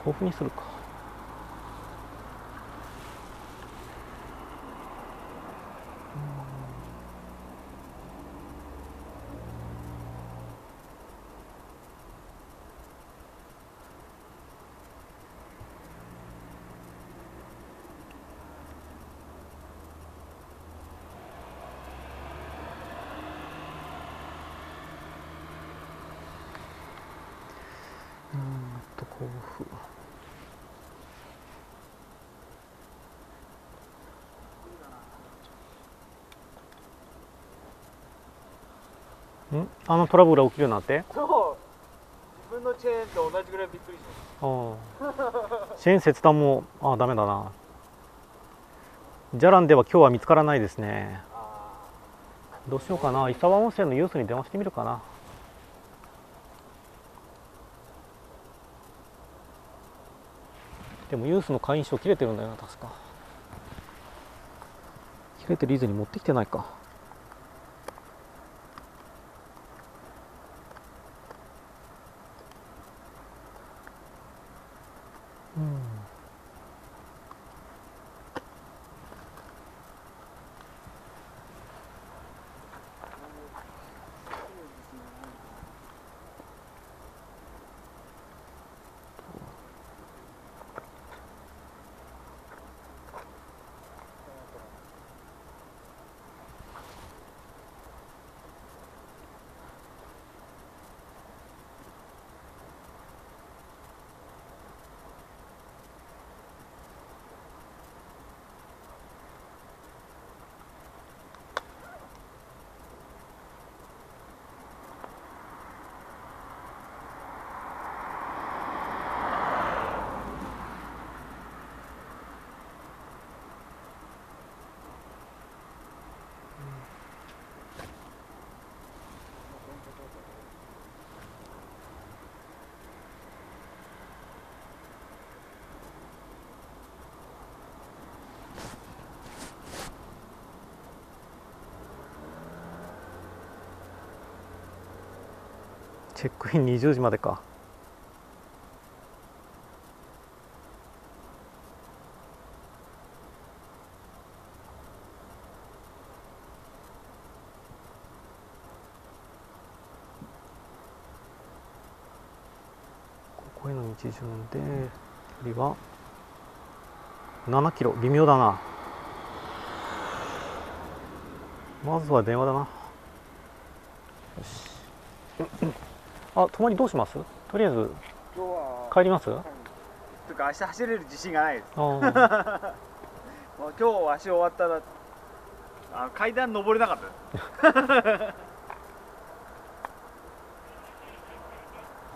甲府にするか。とこういうふうな。んあのトラブルが起きるようになってそう自分のチェーンと同じぐらいびっくりしますチェーン切断もああダメだな。じゃらんでは今日は見つからないですね。どうしようかな、伊沢温泉のユースに電話してみるかな。でもユースの会員証切れてるんだよな確か。切れてる以前に持ってきてないか。チェックインにじゅうじまでか。ここへの道順で距離はななキロ。微妙だな。まずは電話だな。よしあ、泊まりどうします？とりあえず帰ります？うん、とか明日走れる自信がないです。もう今日足終わったらあ階段登れなかった。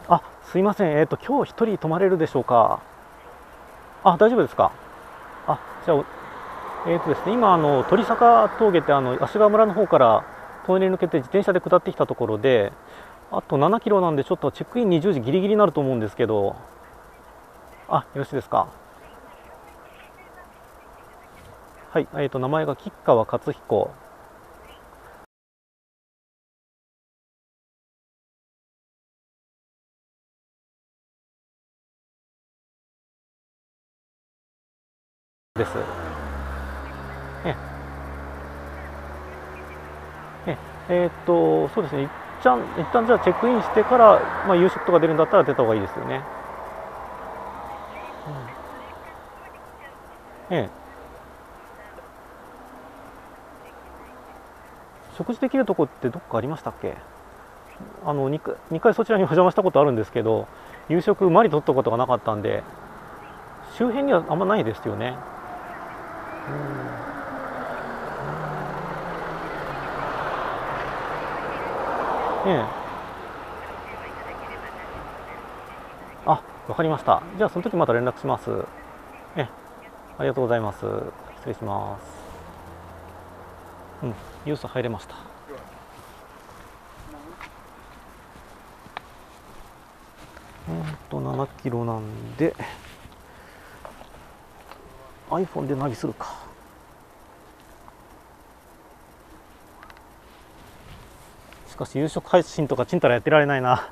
あ、すいません。えっと今日一人泊まれるでしょうか？あ、大丈夫ですか？あ、じゃあえっとですね、今あの鳥坂峠ってあの足川村の方からトンネル抜けて自転車で下ってきたところで。あとななキロなんでちょっとチェックインにじゅうじギリギリになると思うんですけど、あ、よろしいですか。はい、えーと、名前が吉川勝彦。です。ええ、えーと、そうですね。一旦、一旦じゃあチェックインしてから、まあ、夕食とか出るんだったら出た方がいいですよね。うん、ええ、食事できるとこってどこかありましたっけ。あの に, にかいそちらにお邪魔したことあるんですけど、夕食マリ取ったことがなかったんで周辺にはあんまないですよね。うんええ、あ、わかりました。じゃあその時また連絡します。ええ、ありがとうございます。失礼します。うん、ユース入れました。うんとななキロなんで、iPhone でナビするか。しかし夕食配信とかちんたらやってられないな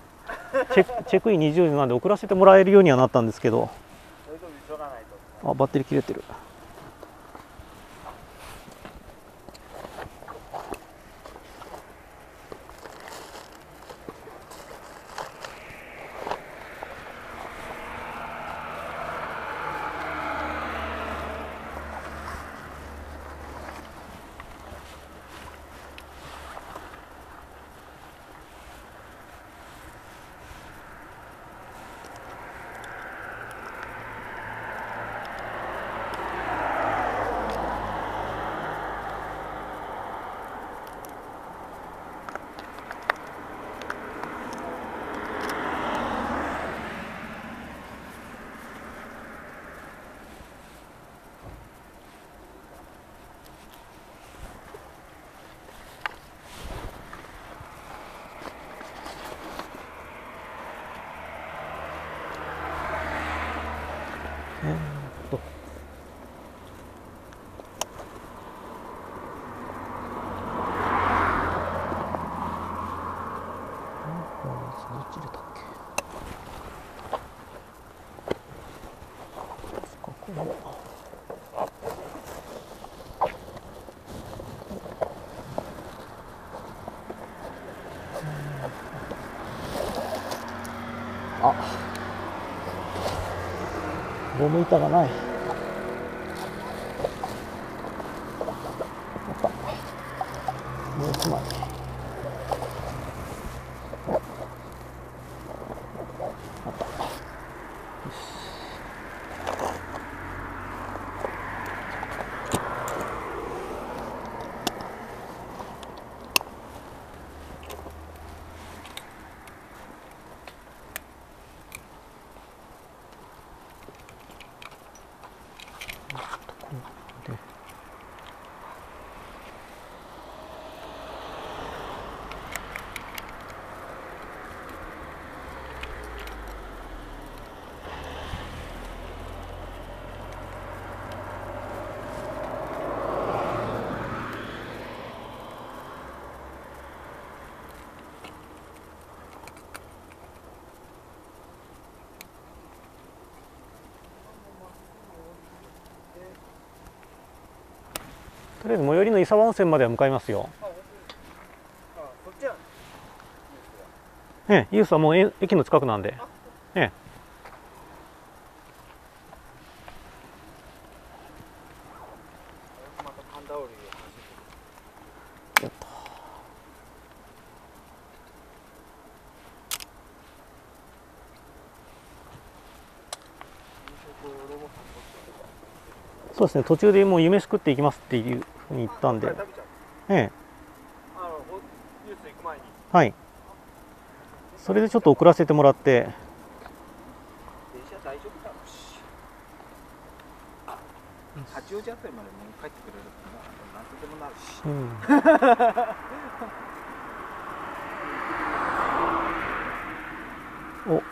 チェックインにじゅうじなんで遅らせてもらえるようにはなったんですけど、あ、バッテリー切れてる。と。どっち出たっけ。ここも。ゴム板がない。もう一枚。あった。よとりあえず最寄りの伊沢温泉までは向かいますよ。ええ、ユースはもう駅の近くなんで。ええ。やった。そうですね、途中でもう夢しくっていきますっていう。に行ったんで、ええ、はい、それでちょっと遅らせてもらって、うん、お、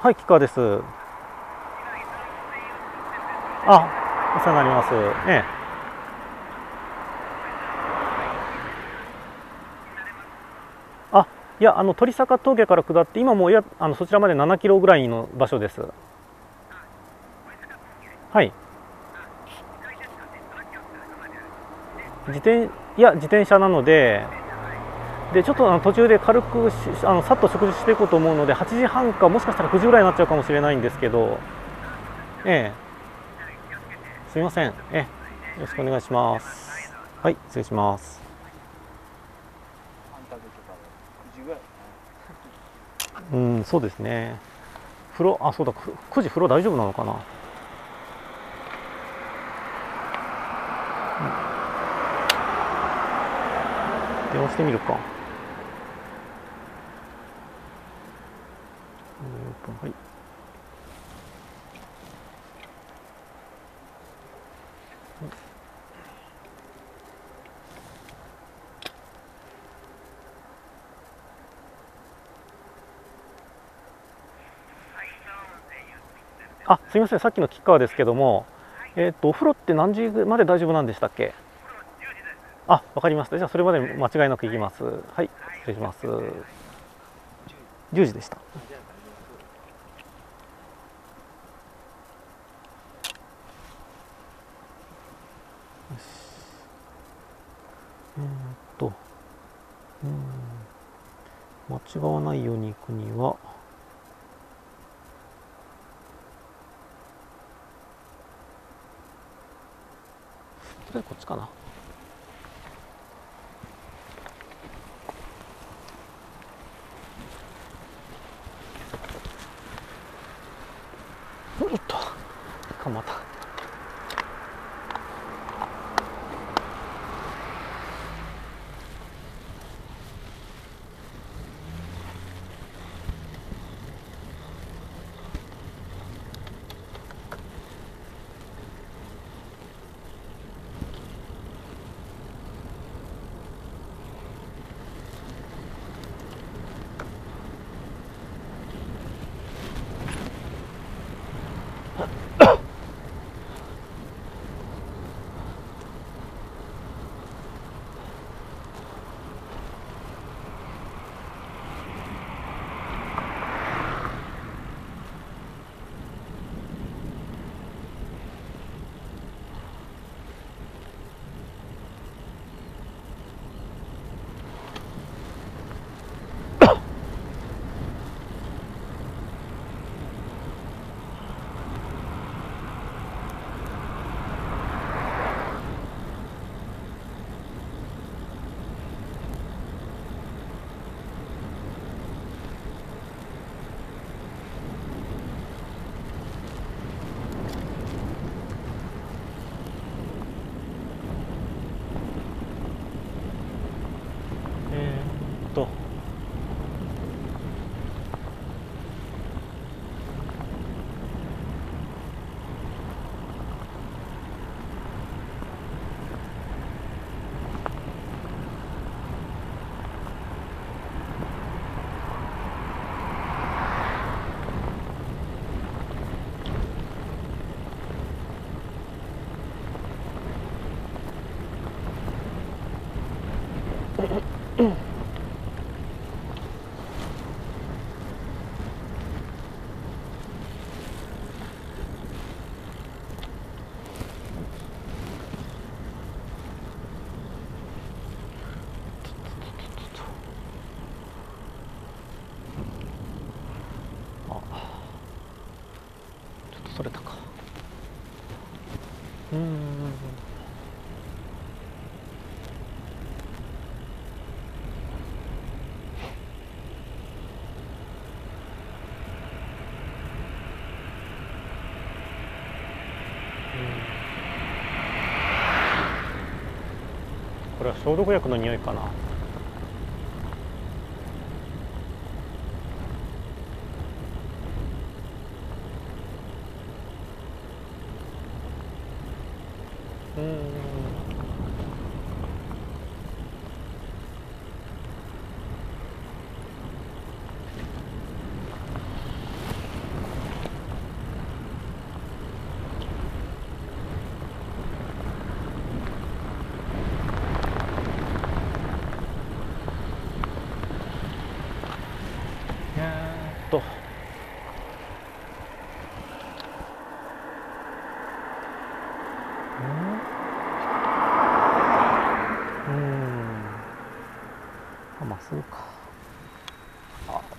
はい、キカです。あ、お世話になります。ええ。あ、いや、あの鳥坂峠から下って、今もうや、あのそちらまでななキロぐらいの場所です。はい。自転、いや、自転車なので。で、ちょっとあの途中で軽く、あのさっと食事していこうと思うので、はちじはんか、もしかしたらくじぐらいになっちゃうかもしれないんですけど。ええ。すみません。え、よろしくお願いします。はい、失礼します。うん、そうですね。風呂、あ、そうだ、くじ風呂大丈夫なのかな。うん、電話してみるか。はい。あ、すみません、さっきの吉川ですけども、えー、とお風呂って何時まで大丈夫なんでしたっけ。あ、わかりました。じゃあそれまで間違いなく行きます。はい、失礼します。じゅうじでした。うんと、うん、間違わないように行くには、とりあえずこっちかな。おっと、かまた。と。それたか。うんうんうん、これは消毒薬の匂いかな。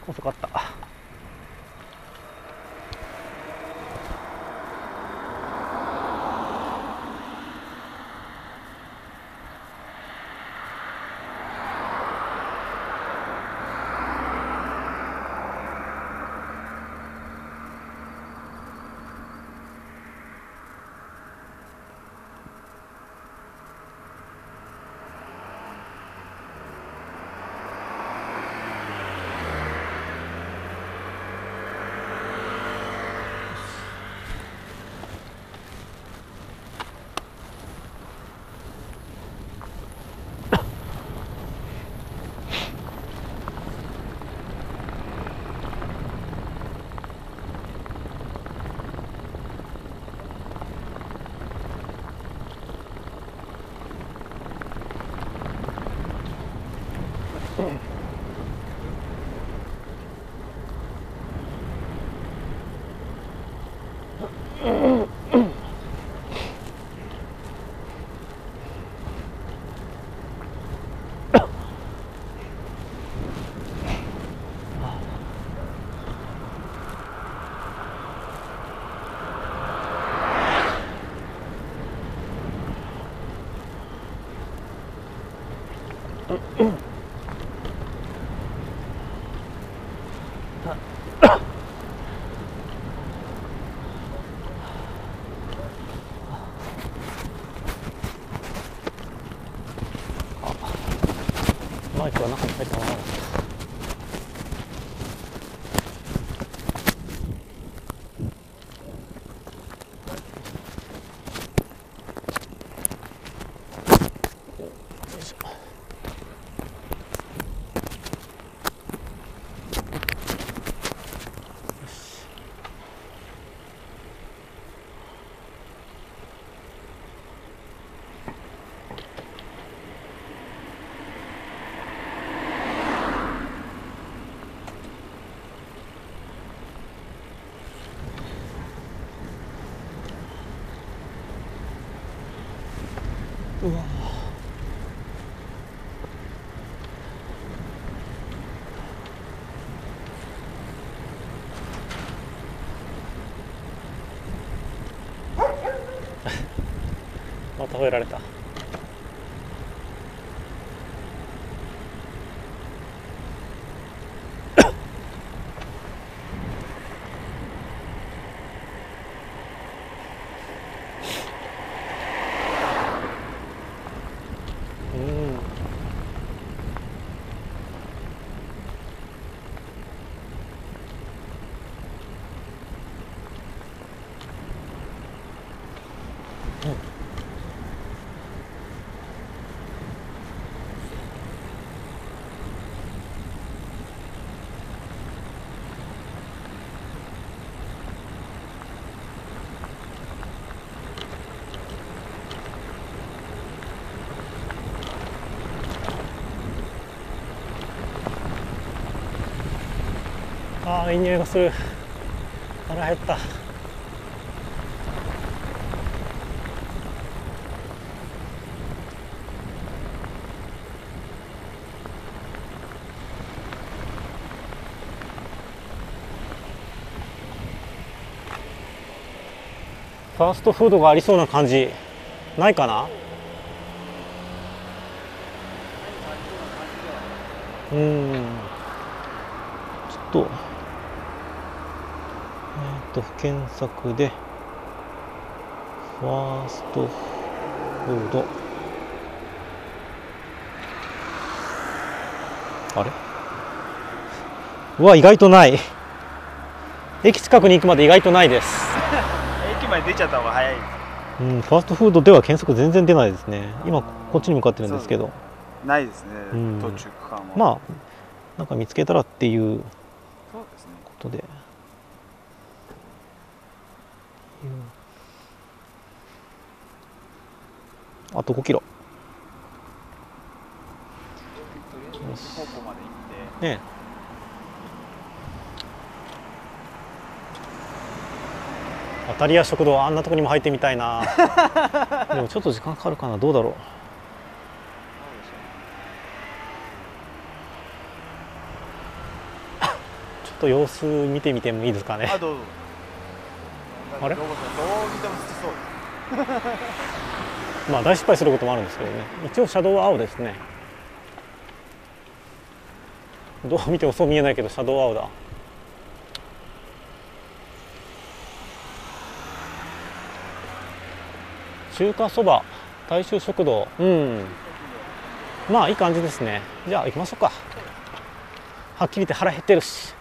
遅かった。マイクは中に入ったままだった。うわ、また吠えられた。ああ、いい匂いがする。腹減った。ファーストフードがありそうな感じないかな。うん、ちょっとえっと検索でファーストフード、あれ、うわ、意外とない。駅近くに行くまで意外とないです。今出ちゃった方が早い。うん、ファーストフードでは検索全然出ないですね。今こっちに向かってるんですけど。ないですね。うん、途中間は。まあなんか見つけたらっていうことで。そうですね。うん、あとごキロ。方向まで行って。ねえ。アタリア食堂、あんなとこにも入ってみたいな。でもちょっと時間かかるかな、どうだろう。ちょっと様子見てみてもいいですかね。あ、どうぞ。あれ？どう見ても好きそう。まあ大失敗することもあるんですけどね。一応車道は青ですね。どう見てもそう見えないけど車道は青だ。中華そば、大衆食堂、うん、まあいい感じですね。じゃあ行きましょうか。はっきり言って腹減ってるし。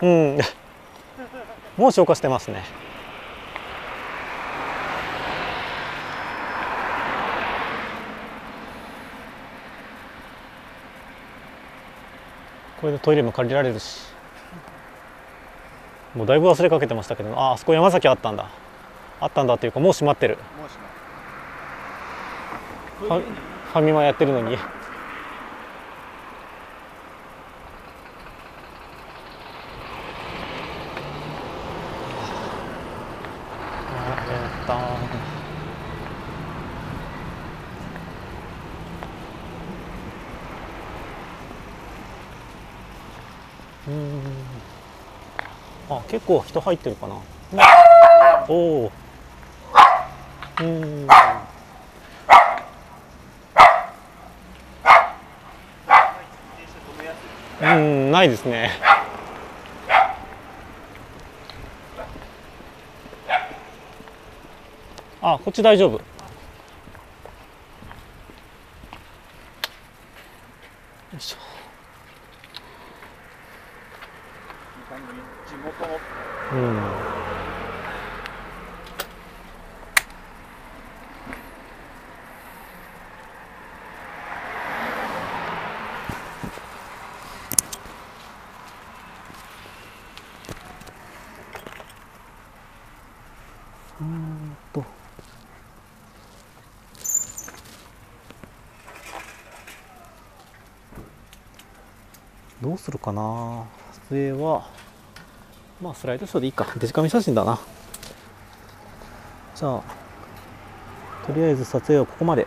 うん、もう消化してますね。これでトイレも借りられるし。もうだいぶ忘れかけてましたけど、ああ、そこ山崎あったんだ、あったんだというか、もう閉まってる。もう閉まってる。ファミマやってるのに。結構人入ってるかな。おお。うん。うん、ないですね。あ、こっち大丈夫。うん、うんとどうするかな。撮影はまあスライドショーでいいか。デジカメ写真だな。じゃあとりあえず撮影はここまで。